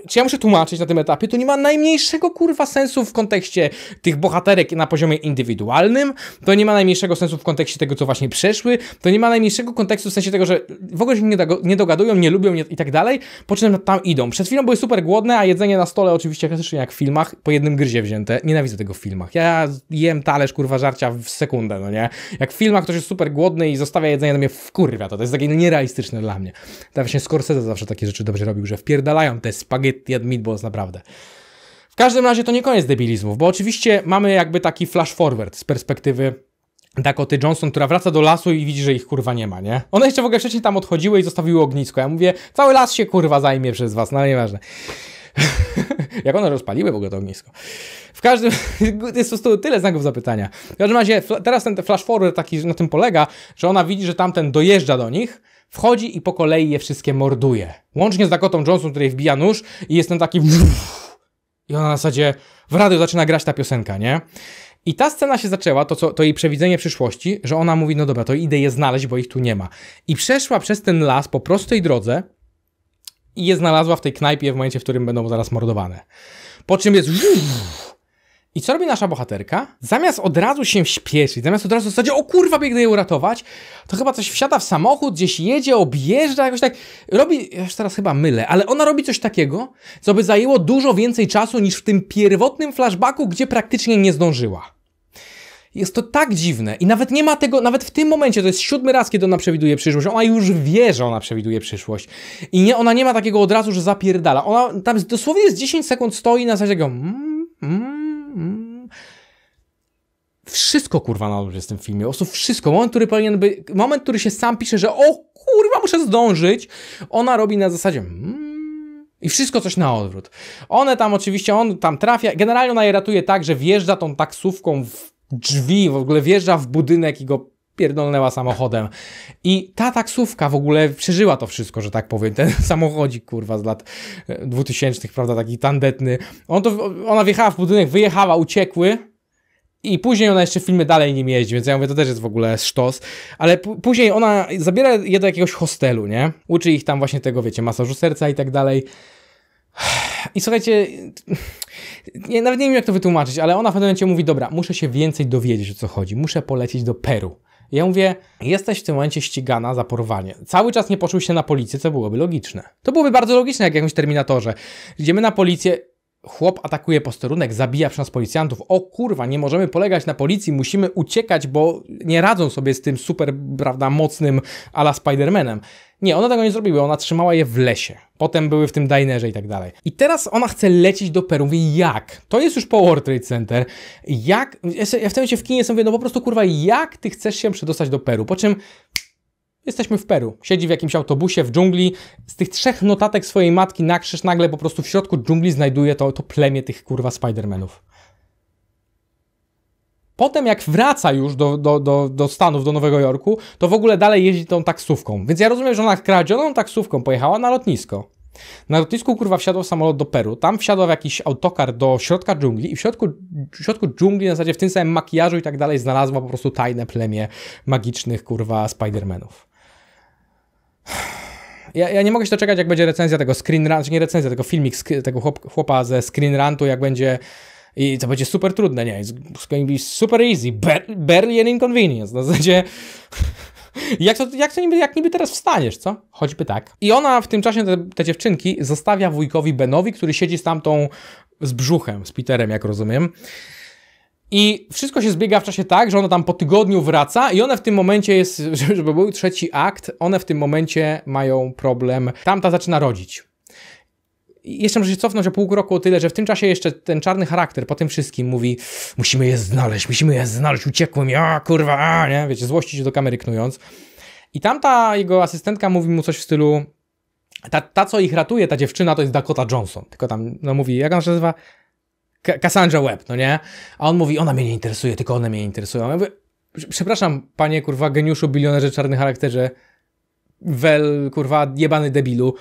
Czy ja muszę tłumaczyć na tym etapie? To nie ma najmniejszego kurwa sensu w kontekście tych bohaterek na poziomie indywidualnym, to nie ma najmniejszego sensu w kontekście tego, co właśnie przeszły, to nie ma najmniejszego kontekstu w sensie tego, że w ogóle się nie dogadują, nie lubią i tak dalej, po czym tam idą. Przed chwilą były super głodne, a jedzenie na stole oczywiście klasycznie jak w filmach, po jednym gryzie wzięte. Nienawidzę tego w filmach. Ja jem talerz kurwa żarcia w sekundę, no nie? Jak w filmach ktoś jest super głodny i zostawia jedzenie, to mnie wkurwia to. To jest takie nierealistyczne dla mnie. Tam właśnie Scorsese zawsze takie rzeczy dobrze robił, że wpierdalają te spaghetti and meatballs, naprawdę. W każdym razie to nie koniec debilizmów, bo oczywiście mamy jakby taki flash forward z perspektywy Dakoty Johnson, która wraca do lasu i widzi, że ich kurwa nie ma, nie? One jeszcze w ogóle wcześniej tam odchodziły i zostawiły ognisko. Ja mówię, cały las się kurwa zajmie przez was, no ale nieważne. Jak one rozpaliły w ogóle to ognisko. W każdym jest po prostu tyle znaków zapytania. W każdym razie teraz ten flash forward taki na tym polega, że ona widzi, że tamten dojeżdża do nich, wchodzi i po kolei je wszystkie morduje. Łącznie z Dakotą Johnson, której wbija nóż i jest ten taki... I ona na zasadzie w radiu zaczyna grać ta piosenka, nie? I ta scena się zaczęła, to jej przewidzenie przyszłości, że ona mówi, no dobra, to idę je znaleźć, bo ich tu nie ma. I przeszła przez ten las po prostej drodze i je znalazła w tej knajpie w momencie, w którym będą zaraz mordowane. Po czym jest... I co robi nasza bohaterka? Zamiast od razu się śpieszyć, zamiast od razu w zasadzie, o kurwa, biegnę je uratować, to chyba coś wsiada w samochód, gdzieś jedzie, objeżdża, jakoś tak robi, ja już teraz chyba mylę, ale ona robi coś takiego, co by zajęło dużo więcej czasu niż w tym pierwotnym flashbacku, gdzie praktycznie nie zdążyła. Jest to tak dziwne i nawet nie ma tego, nawet w tym momencie, to jest 7. raz, kiedy ona przewiduje przyszłość, ona już wie, że ona przewiduje przyszłość i nie, ona nie ma takiego od razu, że zapierdala, ona tam dosłownie jest 10 sekund stoi na zasadzie go Wszystko kurwa na dobrze jest w tym filmie, po prostu wszystko, moment, który się sam pisze, że o kurwa muszę zdążyć, ona robi na zasadzie i wszystko coś na odwrót. One tam oczywiście, on tam trafia, generalnie ona je ratuje tak, że wjeżdża tą taksówką w drzwi, w ogóle wjeżdża w budynek i go pierdolnęła samochodem. I ta taksówka w ogóle przeżyła to wszystko, że tak powiem. Ten samochodzik, kurwa, z lat 2000, prawda, taki tandetny. Ona wjechała w budynek, wyjechała, uciekły i później ona jeszcze w filmie dalej nim jeździ, więc ja mówię, to też jest w ogóle sztos. Ale później ona zabiera je do jakiegoś hostelu, nie? Uczy ich tam właśnie tego, wiecie, masażu serca i tak dalej. I słuchajcie, nawet nie wiem jak to wytłumaczyć, ale ona w pewnym momencie mówi, dobra, muszę się więcej dowiedzieć o co chodzi, muszę polecieć do Peru. Ja mówię, jesteś w tym momencie ścigana za porwanie. Cały czas nie poczuł się na policję, co byłoby logiczne. To byłoby bardzo logiczne jak w jakimś Terminatorze. Idziemy na policję, chłop atakuje posterunek, zabija przez nas policjantów. O kurwa, nie możemy polegać na policji, musimy uciekać, bo nie radzą sobie z tym super, prawda, mocnym a la Spidermanem. Nie, ona tego nie zrobiła, ona trzymała je w lesie. Potem były w tym dinerze i tak dalej. I teraz ona chce lecieć do Peru. Mówi, jak? To jest już po World Trade Center. Jak? Ja w tym momencie w kinie sobie mówię, no po prostu kurwa, jak ty chcesz się przedostać do Peru? Po czym Jesteśmy w Peru. Siedzi w jakimś autobusie w dżungli. Z tych trzech notatek swojej matki na krzyż nagle po prostu w środku dżungli znajduje to plemię tych kurwa Spidermanów. Potem jak wraca już do Stanów, do Nowego Jorku, to w ogóle dalej jeździ tą taksówką. Więc ja rozumiem, że ona kradzioną taksówką pojechała na lotnisko. Na lotnisku kurwa wsiadła w samolot do Peru, tam wsiadła w jakiś autokar do środka dżungli i w środku dżungli, na zasadzie w tym samym makijażu i tak dalej, znalazła po prostu tajne plemię magicznych kurwa Spidermanów. Ja nie mogę się doczekać, jak będzie recenzja tego Screen Rant, nie recenzja, tego filmik tego chłopa ze Screen Rantu, jak będzie... I to będzie super trudne, nie? It's going to be super easy, barely an inconvenience. Na zasadzie... Jak niby teraz wstaniesz, co? Choćby tak. I ona w tym czasie, te dziewczynki, zostawia wujkowi Benowi, który siedzi z tamtą z brzuchem, z Peterem, jak rozumiem. I wszystko się zbiega w czasie tak, że ona tam po tygodniu wraca i one w tym momencie jest, żeby był trzeci akt, one w tym momencie mają problem. Tamta zaczyna rodzić. I jeszcze może się cofnąć o pół roku o tyle, że w tym czasie jeszcze ten czarny charakter po tym wszystkim mówi: musimy je znaleźć, uciekłem, ja kurwa, nie? Wiecie, złości się do kamery knując. I tamta jego asystentka mówi mu coś w stylu, ta co ich ratuje, ta dziewczyna, to jest Dakota Johnson. Tylko tam, no mówi, jak ona się nazywa? Cassandra Webb, no nie? A on mówi, ona mnie nie interesuje, tylko one mnie interesują. Ja mówię, przepraszam, panie kurwa geniuszu, bilionerze, czarny charakterze, kurwa, jebany debilu.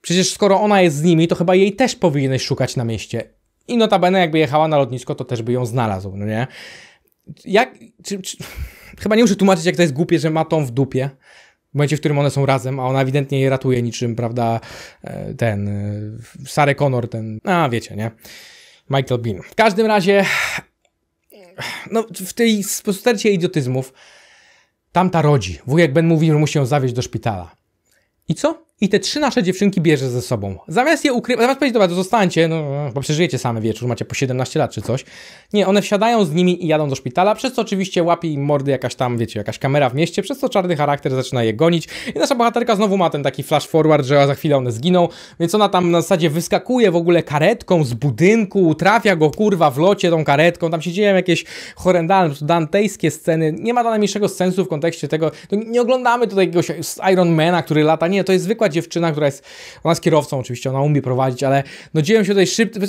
Przecież skoro ona jest z nimi, to chyba jej też powinieneś szukać na mieście. I notabene jakby jechała na lotnisko, to też by ją znalazł, no nie? Chyba nie muszę tłumaczyć, jak to jest głupie, że ma tą w dupie. W momencie, w którym one są razem, a ona ewidentnie je ratuje niczym, prawda, ten... Sarah Connor, ten... A, wiecie, nie? Michael Biehn. W każdym razie... No, w tej stercie idiotyzmów tamta rodzi. Wujek Ben mówi, że musi ją zawieźć do szpitala. I co? I te trzy nasze dziewczynki bierze ze sobą. Zamiast je ukrywać, zamiast powiedzieć, dobra, to zostańcie, no, bo przeżyjecie same wieczór, macie po 17 lat czy coś. Nie, one wsiadają z nimi i jadą do szpitala, przez co oczywiście łapie im mordy jakaś tam, wiecie, jakaś kamera w mieście, przez co czarny charakter zaczyna je gonić. I nasza bohaterka znowu ma ten taki flash forward, że za chwilę one zginą, więc ona tam na zasadzie wyskakuje w ogóle karetką z budynku, trafia go kurwa w locie tą karetką, tam się dzieją jakieś horrendalne, dantejskie sceny. Nie ma to najmniejszego sensu w kontekście tego, to nie oglądamy tutaj jakiegoś Ironmana, który lata, nie, to jest zwykła dziewczyna, która jest, ona jest kierowcą oczywiście, ona umie prowadzić, ale no dzieją się tutaj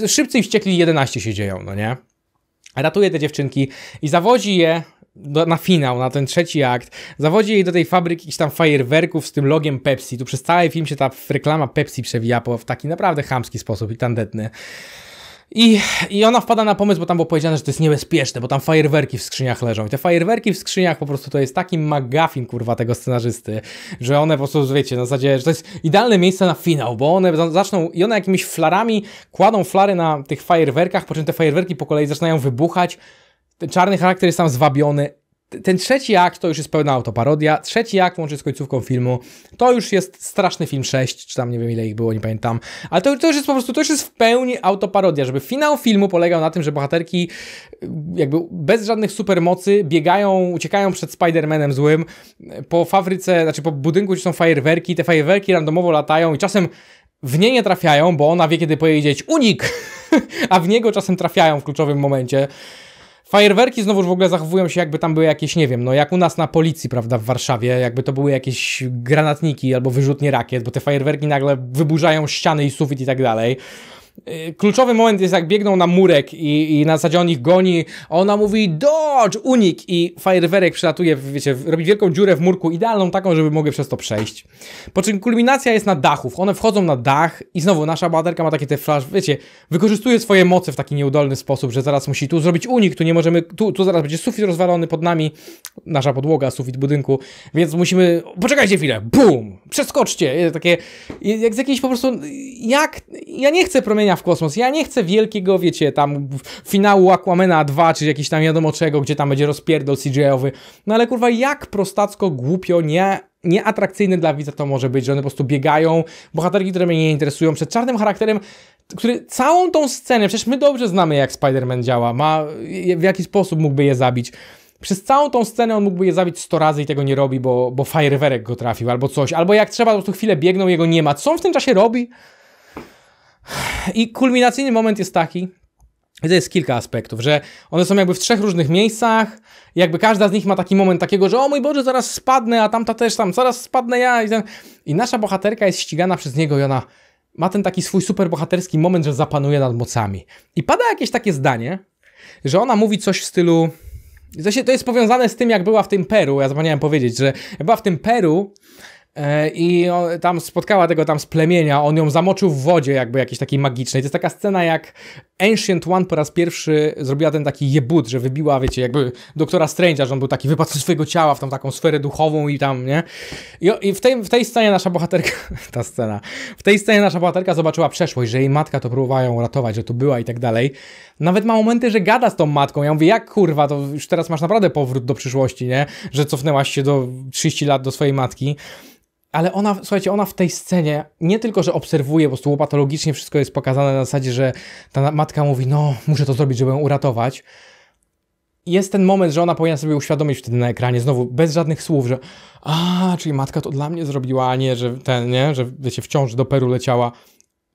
szybcy i wściekli 11 się dzieją, no nie? Ratuje te dziewczynki i zawodzi je na finał, na ten trzeci akt, zawodzi jej do tej fabryki jakichś tam fajerwerków z tym logiem Pepsi, tu przez cały film się ta reklama Pepsi przewija w taki naprawdę chamski sposób i tandetny. I ona wpada na pomysł, bo tam było powiedziane, że to jest niebezpieczne, bo tam fajerwerki w skrzyniach leżą. I te fajerwerki w skrzyniach po prostu to jest taki McGuffin, kurwa, tego scenarzysty, że one po prostu, wiecie, na zasadzie, że to jest idealne miejsce na finał, bo one zaczną, i one jakimiś flarami kładą flary na tych fajerwerkach, po czym te fajerwerki po kolei zaczynają wybuchać. Ten czarny charakter jest tam zwabiony. Ten trzeci akt to już jest pełna autoparodia. Trzeci akt łączy z końcówką filmu. To już jest straszny film 6, czy tam nie wiem ile ich było, nie pamiętam. Ale to już jest po prostu, to już jest w pełni autoparodia, żeby finał filmu polegał na tym, że bohaterki jakby bez żadnych supermocy biegają, uciekają przed Spider-Manem złym po fabryce, znaczy po budynku, gdzie są fajerwerki. Te fajerwerki randomowo latają i czasem w nie trafiają, bo ona wie kiedy powiedzieć unik, a w niego czasem trafiają w kluczowym momencie. Fajerwerki znowuż w ogóle zachowują się jakby tam były jakieś, nie wiem, no jak u nas na policji, prawda, w Warszawie, jakby to były jakieś granatniki albo wyrzutnie rakiet, bo te fajerwerki nagle wyburzają ściany i sufit i tak dalej. Kluczowy moment jest jak biegną na murek i na zasadzie on ich goni, a ona mówi dodge, unik i fajerwerek przelatuje, wiecie, robi wielką dziurę w murku, idealną taką, żeby mogły przez to przejść. Po czym kulminacja jest na dachów, one wchodzą na dach i znowu nasza bohaterka ma takie te flash, wiecie, wykorzystuje swoje moce w taki nieudolny sposób, że zaraz musi tu zrobić unik, tu nie możemy, tu zaraz będzie sufit rozwalony pod nami, nasza podłoga, sufit budynku, więc musimy, poczekajcie chwilę, bum, przeskoczcie, takie, jak z jakiejś po prostu, ja nie chcę promienia w kosmos. Ja nie chcę wielkiego, wiecie, tam finału Aquamana 2, czy jakiś tam wiadomo czego, gdzie tam będzie rozpierdol CGI-owy. No ale kurwa, jak prostacko, głupio, nieatrakcyjne dla widza to może być, że one po prostu biegają, bohaterki, które mnie nie interesują, przed czarnym charakterem, który całą tą scenę, przecież my dobrze znamy jak Spider-Man działa, w jaki sposób mógłby je zabić. Przez całą tą scenę on mógłby je zabić 100 razy i tego nie robi, bo fajerwerek go trafił, albo coś, albo jak trzeba, po prostu chwilę biegną, jego nie ma. Co on w tym czasie robi? I kulminacyjny moment jest taki, To jest kilka aspektów, że one są jakby w trzech różnych miejscach, jakby każda z nich ma taki moment takiego, że o mój Boże, zaraz spadnę, a tamta też tam, zaraz spadnę ja. I nasza bohaterka jest ścigana przez niego i ona ma ten taki swój super bohaterski moment, że zapanuje nad mocami. I pada jakieś takie zdanie, że ona mówi coś w stylu... To jest powiązane z tym, jak była w tym Peru, ja zapomniałem powiedzieć, że była w tym Peru i tam spotkała tego tam z plemienia, on ją zamoczył w wodzie jakby jakiejś takiej magicznej. To jest taka scena, jak Ancient One po raz pierwszy zrobiła ten taki jebut, że wybiła, wiecie, jakby Doktora Strange'a, że on był taki, wypadł ze swojego ciała w tą taką sferę duchową i tam, nie? I w tej scenie nasza bohaterka, zobaczyła przeszłość, że jej matka to próbowała ją ratować, że tu była i tak dalej. Nawet ma momenty, że gada z tą matką. Ja mówię, jak kurwa, to już teraz masz naprawdę powrót do przyszłości, nie? Że cofnęłaś się do 30 lat do swojej matki. Ale ona, słuchajcie, ona w tej scenie nie tylko, że obserwuje, po prostu łopatologicznie wszystko jest pokazane na zasadzie, że ta matka mówi, no muszę to zrobić, żeby ją uratować. Jest ten moment, że ona powinna sobie uświadomić wtedy na ekranie, znowu bez żadnych słów, że a, czyli matka to dla mnie zrobiła, a nie, że ten, nie, że wiecie, w ciąży do Peru leciała.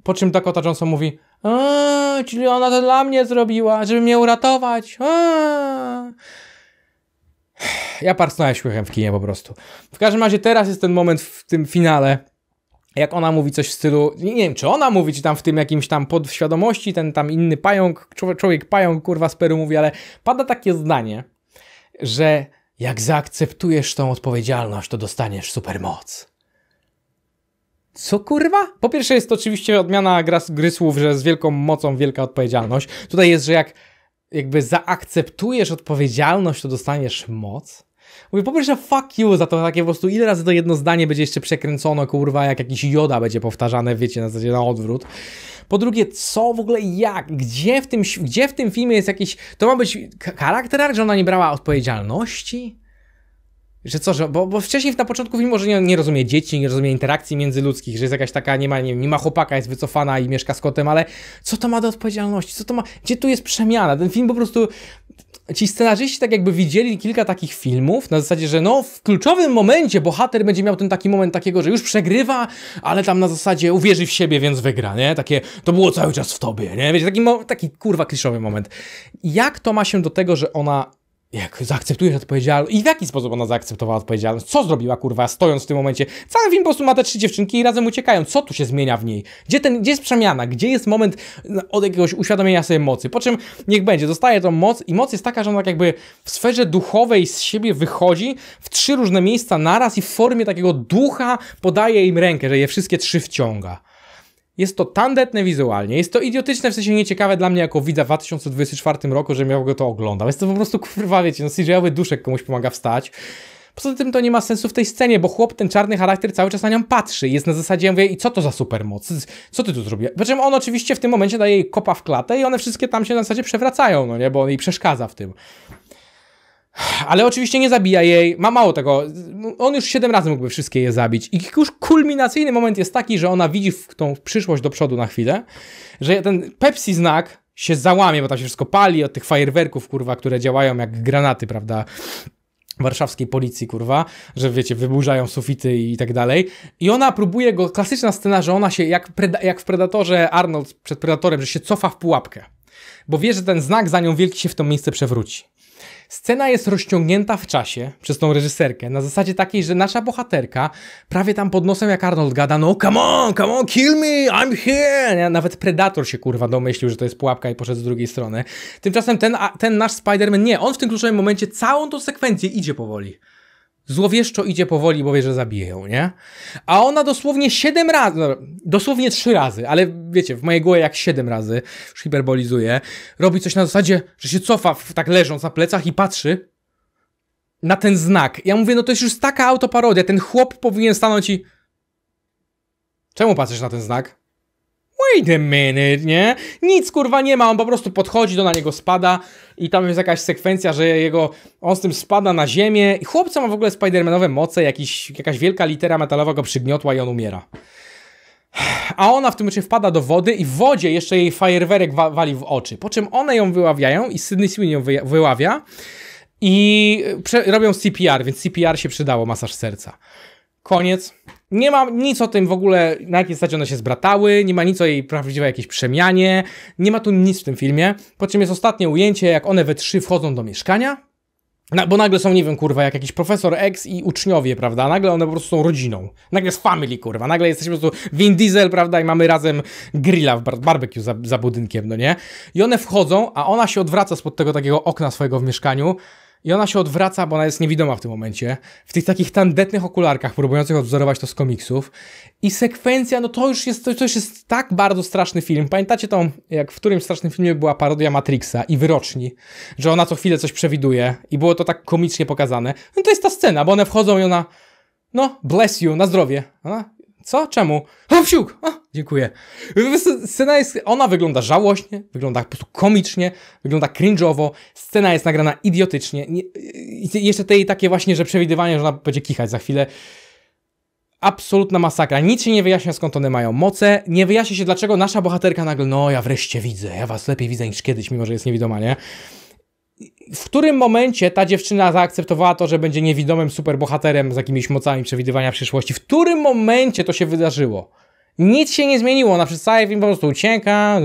Po czym Dakota Johnson mówi, a, czyli ona to dla mnie zrobiła, żeby mnie uratować. A. Ja parsnąłem śmiechem w kinie po prostu. W każdym razie teraz jest ten moment w tym finale, jak ona mówi coś w stylu, nie wiem czy ona mówi, czy tam w tym jakimś tam podświadomości, ten tam inny pająk, człowiek pająk, kurwa z Peru mówi, ale pada takie zdanie, że jak zaakceptujesz tą odpowiedzialność, to dostaniesz supermoc. Co kurwa? Po pierwsze jest to oczywiście odmiana gry słów, że z wielką mocą wielka odpowiedzialność. Tutaj jest, że jak jakby zaakceptujesz odpowiedzialność, to dostaniesz moc. Mówię, po pierwsze fuck you za to takie po prostu, ile razy to jedno zdanie będzie jeszcze przekręcone, kurwa, jak jakiś joda będzie powtarzane, wiecie, na zasadzie na odwrót. Po drugie, co w ogóle, jak, gdzie w tym filmie jest jakiś, to ma być charakter, że ona nie brała odpowiedzialności? Że co, że, bo wcześniej na początku filmu, że nie rozumie dzieci, nie rozumie interakcji międzyludzkich, że jest jakaś taka, nie ma chłopaka, jest wycofana i mieszka z kotem, ale co to ma do odpowiedzialności, co to ma, gdzie tu jest przemiana? Ten film po prostu, ci scenarzyści tak jakby widzieli kilka takich filmów, na zasadzie, że no w kluczowym momencie bohater będzie miał ten taki moment takiego, że już przegrywa, ale tam na zasadzie uwierzy w siebie, więc wygra, nie? Takie, to było cały czas w tobie, nie? Wiecie, taki kurwa kliszowy moment. Jak to ma się do tego, że ona... Jak zaakceptujesz odpowiedzialność? I w jaki sposób ona zaakceptowała odpowiedzialność? Co zrobiła, kurwa, stojąc w tym momencie? Cały film po prostu ma te trzy dziewczynki i razem uciekają. Co tu się zmienia w niej? Gdzie jest przemiana? Gdzie jest moment od jakiegoś uświadomienia sobie mocy? Po czym niech będzie, dostaje tą moc i moc jest taka, że ona tak jakby w sferze duchowej z siebie wychodzi w trzy różne miejsca naraz i w formie takiego ducha podaje im rękę, że je wszystkie trzy wciąga. Jest to tandetne wizualnie, jest to idiotyczne, w sensie nieciekawe dla mnie jako widza w 2024 roku, że miał go to oglądał. Jest to po prostu, kurwa, wiecie, no CGI-owy duszek komuś pomaga wstać. Poza tym to nie ma sensu w tej scenie, bo chłop, ten czarny charakter cały czas na nią patrzy. Jest na zasadzie, ja mówię, i co to za supermoc? Co ty tu zrobiłeś? Po czym on oczywiście w tym momencie daje jej kopa w klatę i one wszystkie tam się na zasadzie przewracają, no nie, bo on jej przeszkadza w tym. Ale oczywiście nie zabija jej, ma mało tego, on już 7 razy mógłby wszystkie je zabić. I już kulminacyjny moment jest taki, że ona widzi tą przyszłość do przodu na chwilę, że ten Pepsi znak się załamie, bo tam się wszystko pali od tych fajerwerków, kurwa, które działają jak granaty, prawda, warszawskiej policji, kurwa, że wiecie, wyburzają sufity i tak dalej. I ona próbuje go, klasyczna scena, że ona się jak w Predatorze, Arnold przed Predatorem, że się cofa w pułapkę, bo wie, że ten znak za nią wielki się w to miejsce przewróci. Scena jest rozciągnięta w czasie przez tą reżyserkę na zasadzie takiej, że nasza bohaterka prawie tam pod nosem jak Arnold gada, no come on, kill me, I'm here. Nawet Predator się kurwa domyślił, że to jest pułapka i poszedł z drugiej strony. Tymczasem ten nasz Spider-Man, nie, on w tym kluczowym momencie całą tą sekwencję idzie powoli. Złowieszczo idzie powoli, bo wie, że zabije ją, nie? A ona dosłownie 7 razy, no, dosłownie 3 razy, ale wiecie, w mojej głowie jak 7 razy, już hiperbolizuje, robi coś na zasadzie, że się cofa tak leżąc na plecach i patrzy na ten znak. Ja mówię, no to jest już taka autoparodia, ten chłop powinien stanąć i... Czemu patrzysz na ten znak? Wait a minute, nie? Nic kurwa nie ma, on po prostu podchodzi, to na niego spada i tam jest jakaś sekwencja, że on z tym spada na ziemię i chłopca ma w ogóle Spider-Manowe moce, jakaś wielka litera metalowa go przygniotła i on umiera. A ona w tym momencie wpada do wody i w wodzie jeszcze jej fajerwerek wali w oczy, po czym one ją wyławiają i Sydney Sweeney ją wyławia i robią CPR, więc CPR się przydało, masaż serca. Koniec. Nie ma nic o tym w ogóle, na jakiej zasadzie one się zbratały, nie ma nic o jej prawdziwej jakiejś przemianie, nie ma tu nic w tym filmie. Po czym jest ostatnie ujęcie, jak one we trzy wchodzą do mieszkania, bo nagle są, nie wiem, kurwa, jak jakiś profesor X i uczniowie, prawda, nagle one po prostu są rodziną. Nagle jest family, kurwa, nagle jesteśmy po prostu Vin Diesel, prawda, i mamy razem grilla, barbecue za budynkiem, no nie? I one wchodzą, a ona się odwraca spod tego takiego okna swojego w mieszkaniu. I ona się odwraca, bo ona jest niewidoma w tym momencie, w tych takich tandetnych okularkach, próbujących odwzorować to z komiksów. I sekwencja, no to już jest tak bardzo straszny film. Pamiętacie tą, jak w którym strasznym filmie była parodia Matrixa i wyroczni, że ona co chwilę coś przewiduje i było to tak komicznie pokazane. No to jest ta scena, bo one wchodzą i ona, no, bless you, na zdrowie. Ona, co? Czemu? O, wsiuk! O, dziękuję. Scena jest, ona wygląda żałośnie, wygląda po prostu komicznie, wygląda cringe'owo, scena jest nagrana idiotycznie. Jeszcze te jej takie właśnie, że przewidywanie, że ona będzie kichać za chwilę. Absolutna masakra. Nic się nie wyjaśnia, skąd one mają moce. Nie wyjaśnia się, dlaczego nasza bohaterka nagle, no ja wreszcie widzę, ja was lepiej widzę niż kiedyś, mimo że jest niewidoma, nie? W którym momencie ta dziewczyna zaakceptowała to, że będzie niewidomym superbohaterem z jakimiś mocami przewidywania przyszłości? W którym momencie to się wydarzyło? Nic się nie zmieniło, ona przez cały film po prostu ucieka,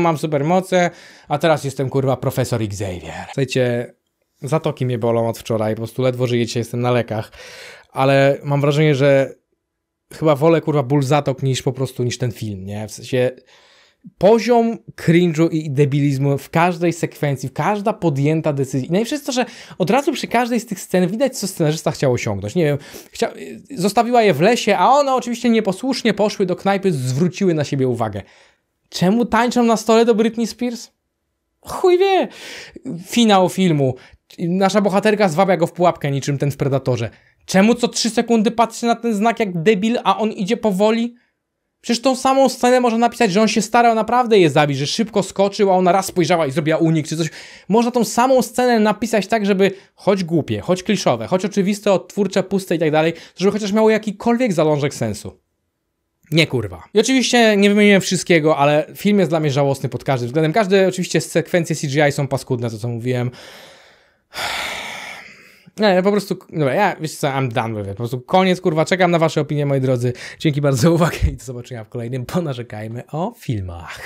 mam supermoce, a teraz jestem, kurwa, profesor Xavier. Słuchajcie, zatoki mnie bolą od wczoraj, po prostu ledwo żyjecie, jestem na lekach, ale mam wrażenie, że chyba wolę, kurwa, ból zatok niż ten film, nie? W sensie... Poziom cringe'u i debilizmu w każdej sekwencji, w każda podjęta decyzja. I najlepsze jest to, że od razu przy każdej z tych scen widać, co scenarzysta chciał osiągnąć. Nie wiem, zostawiła je w lesie, a one oczywiście nieposłusznie poszły do knajpy, zwróciły na siebie uwagę. Czemu tańczą na stole do Britney Spears? Chuj wie! Finał filmu. Nasza bohaterka zwabia go w pułapkę, niczym ten w Predatorze. Czemu co 3 sekundy patrzy na ten znak jak debil, a on idzie powoli? Przecież tą samą scenę można napisać, że on się starał naprawdę je zabić, że szybko skoczył, a ona raz spojrzała i zrobiła unik czy coś. Można tą samą scenę napisać tak, żeby choć głupie, choć kliszowe, choć oczywiste, odtwórcze, puste i tak dalej, żeby chociaż miało jakikolwiek zalążek sensu. Nie, kurwa. I oczywiście nie wymieniłem wszystkiego, ale film jest dla mnie żałosny pod każdym względem. Każde oczywiście sekwencje CGI są paskudne, to co mówiłem. Nie, po prostu, dobra, ja, wiecie co, I'm done with it. Po prostu koniec, kurwa, czekam na wasze opinie, moi drodzy. Dzięki bardzo za uwagę i do zobaczenia w kolejnym Ponarzekajmy o filmach.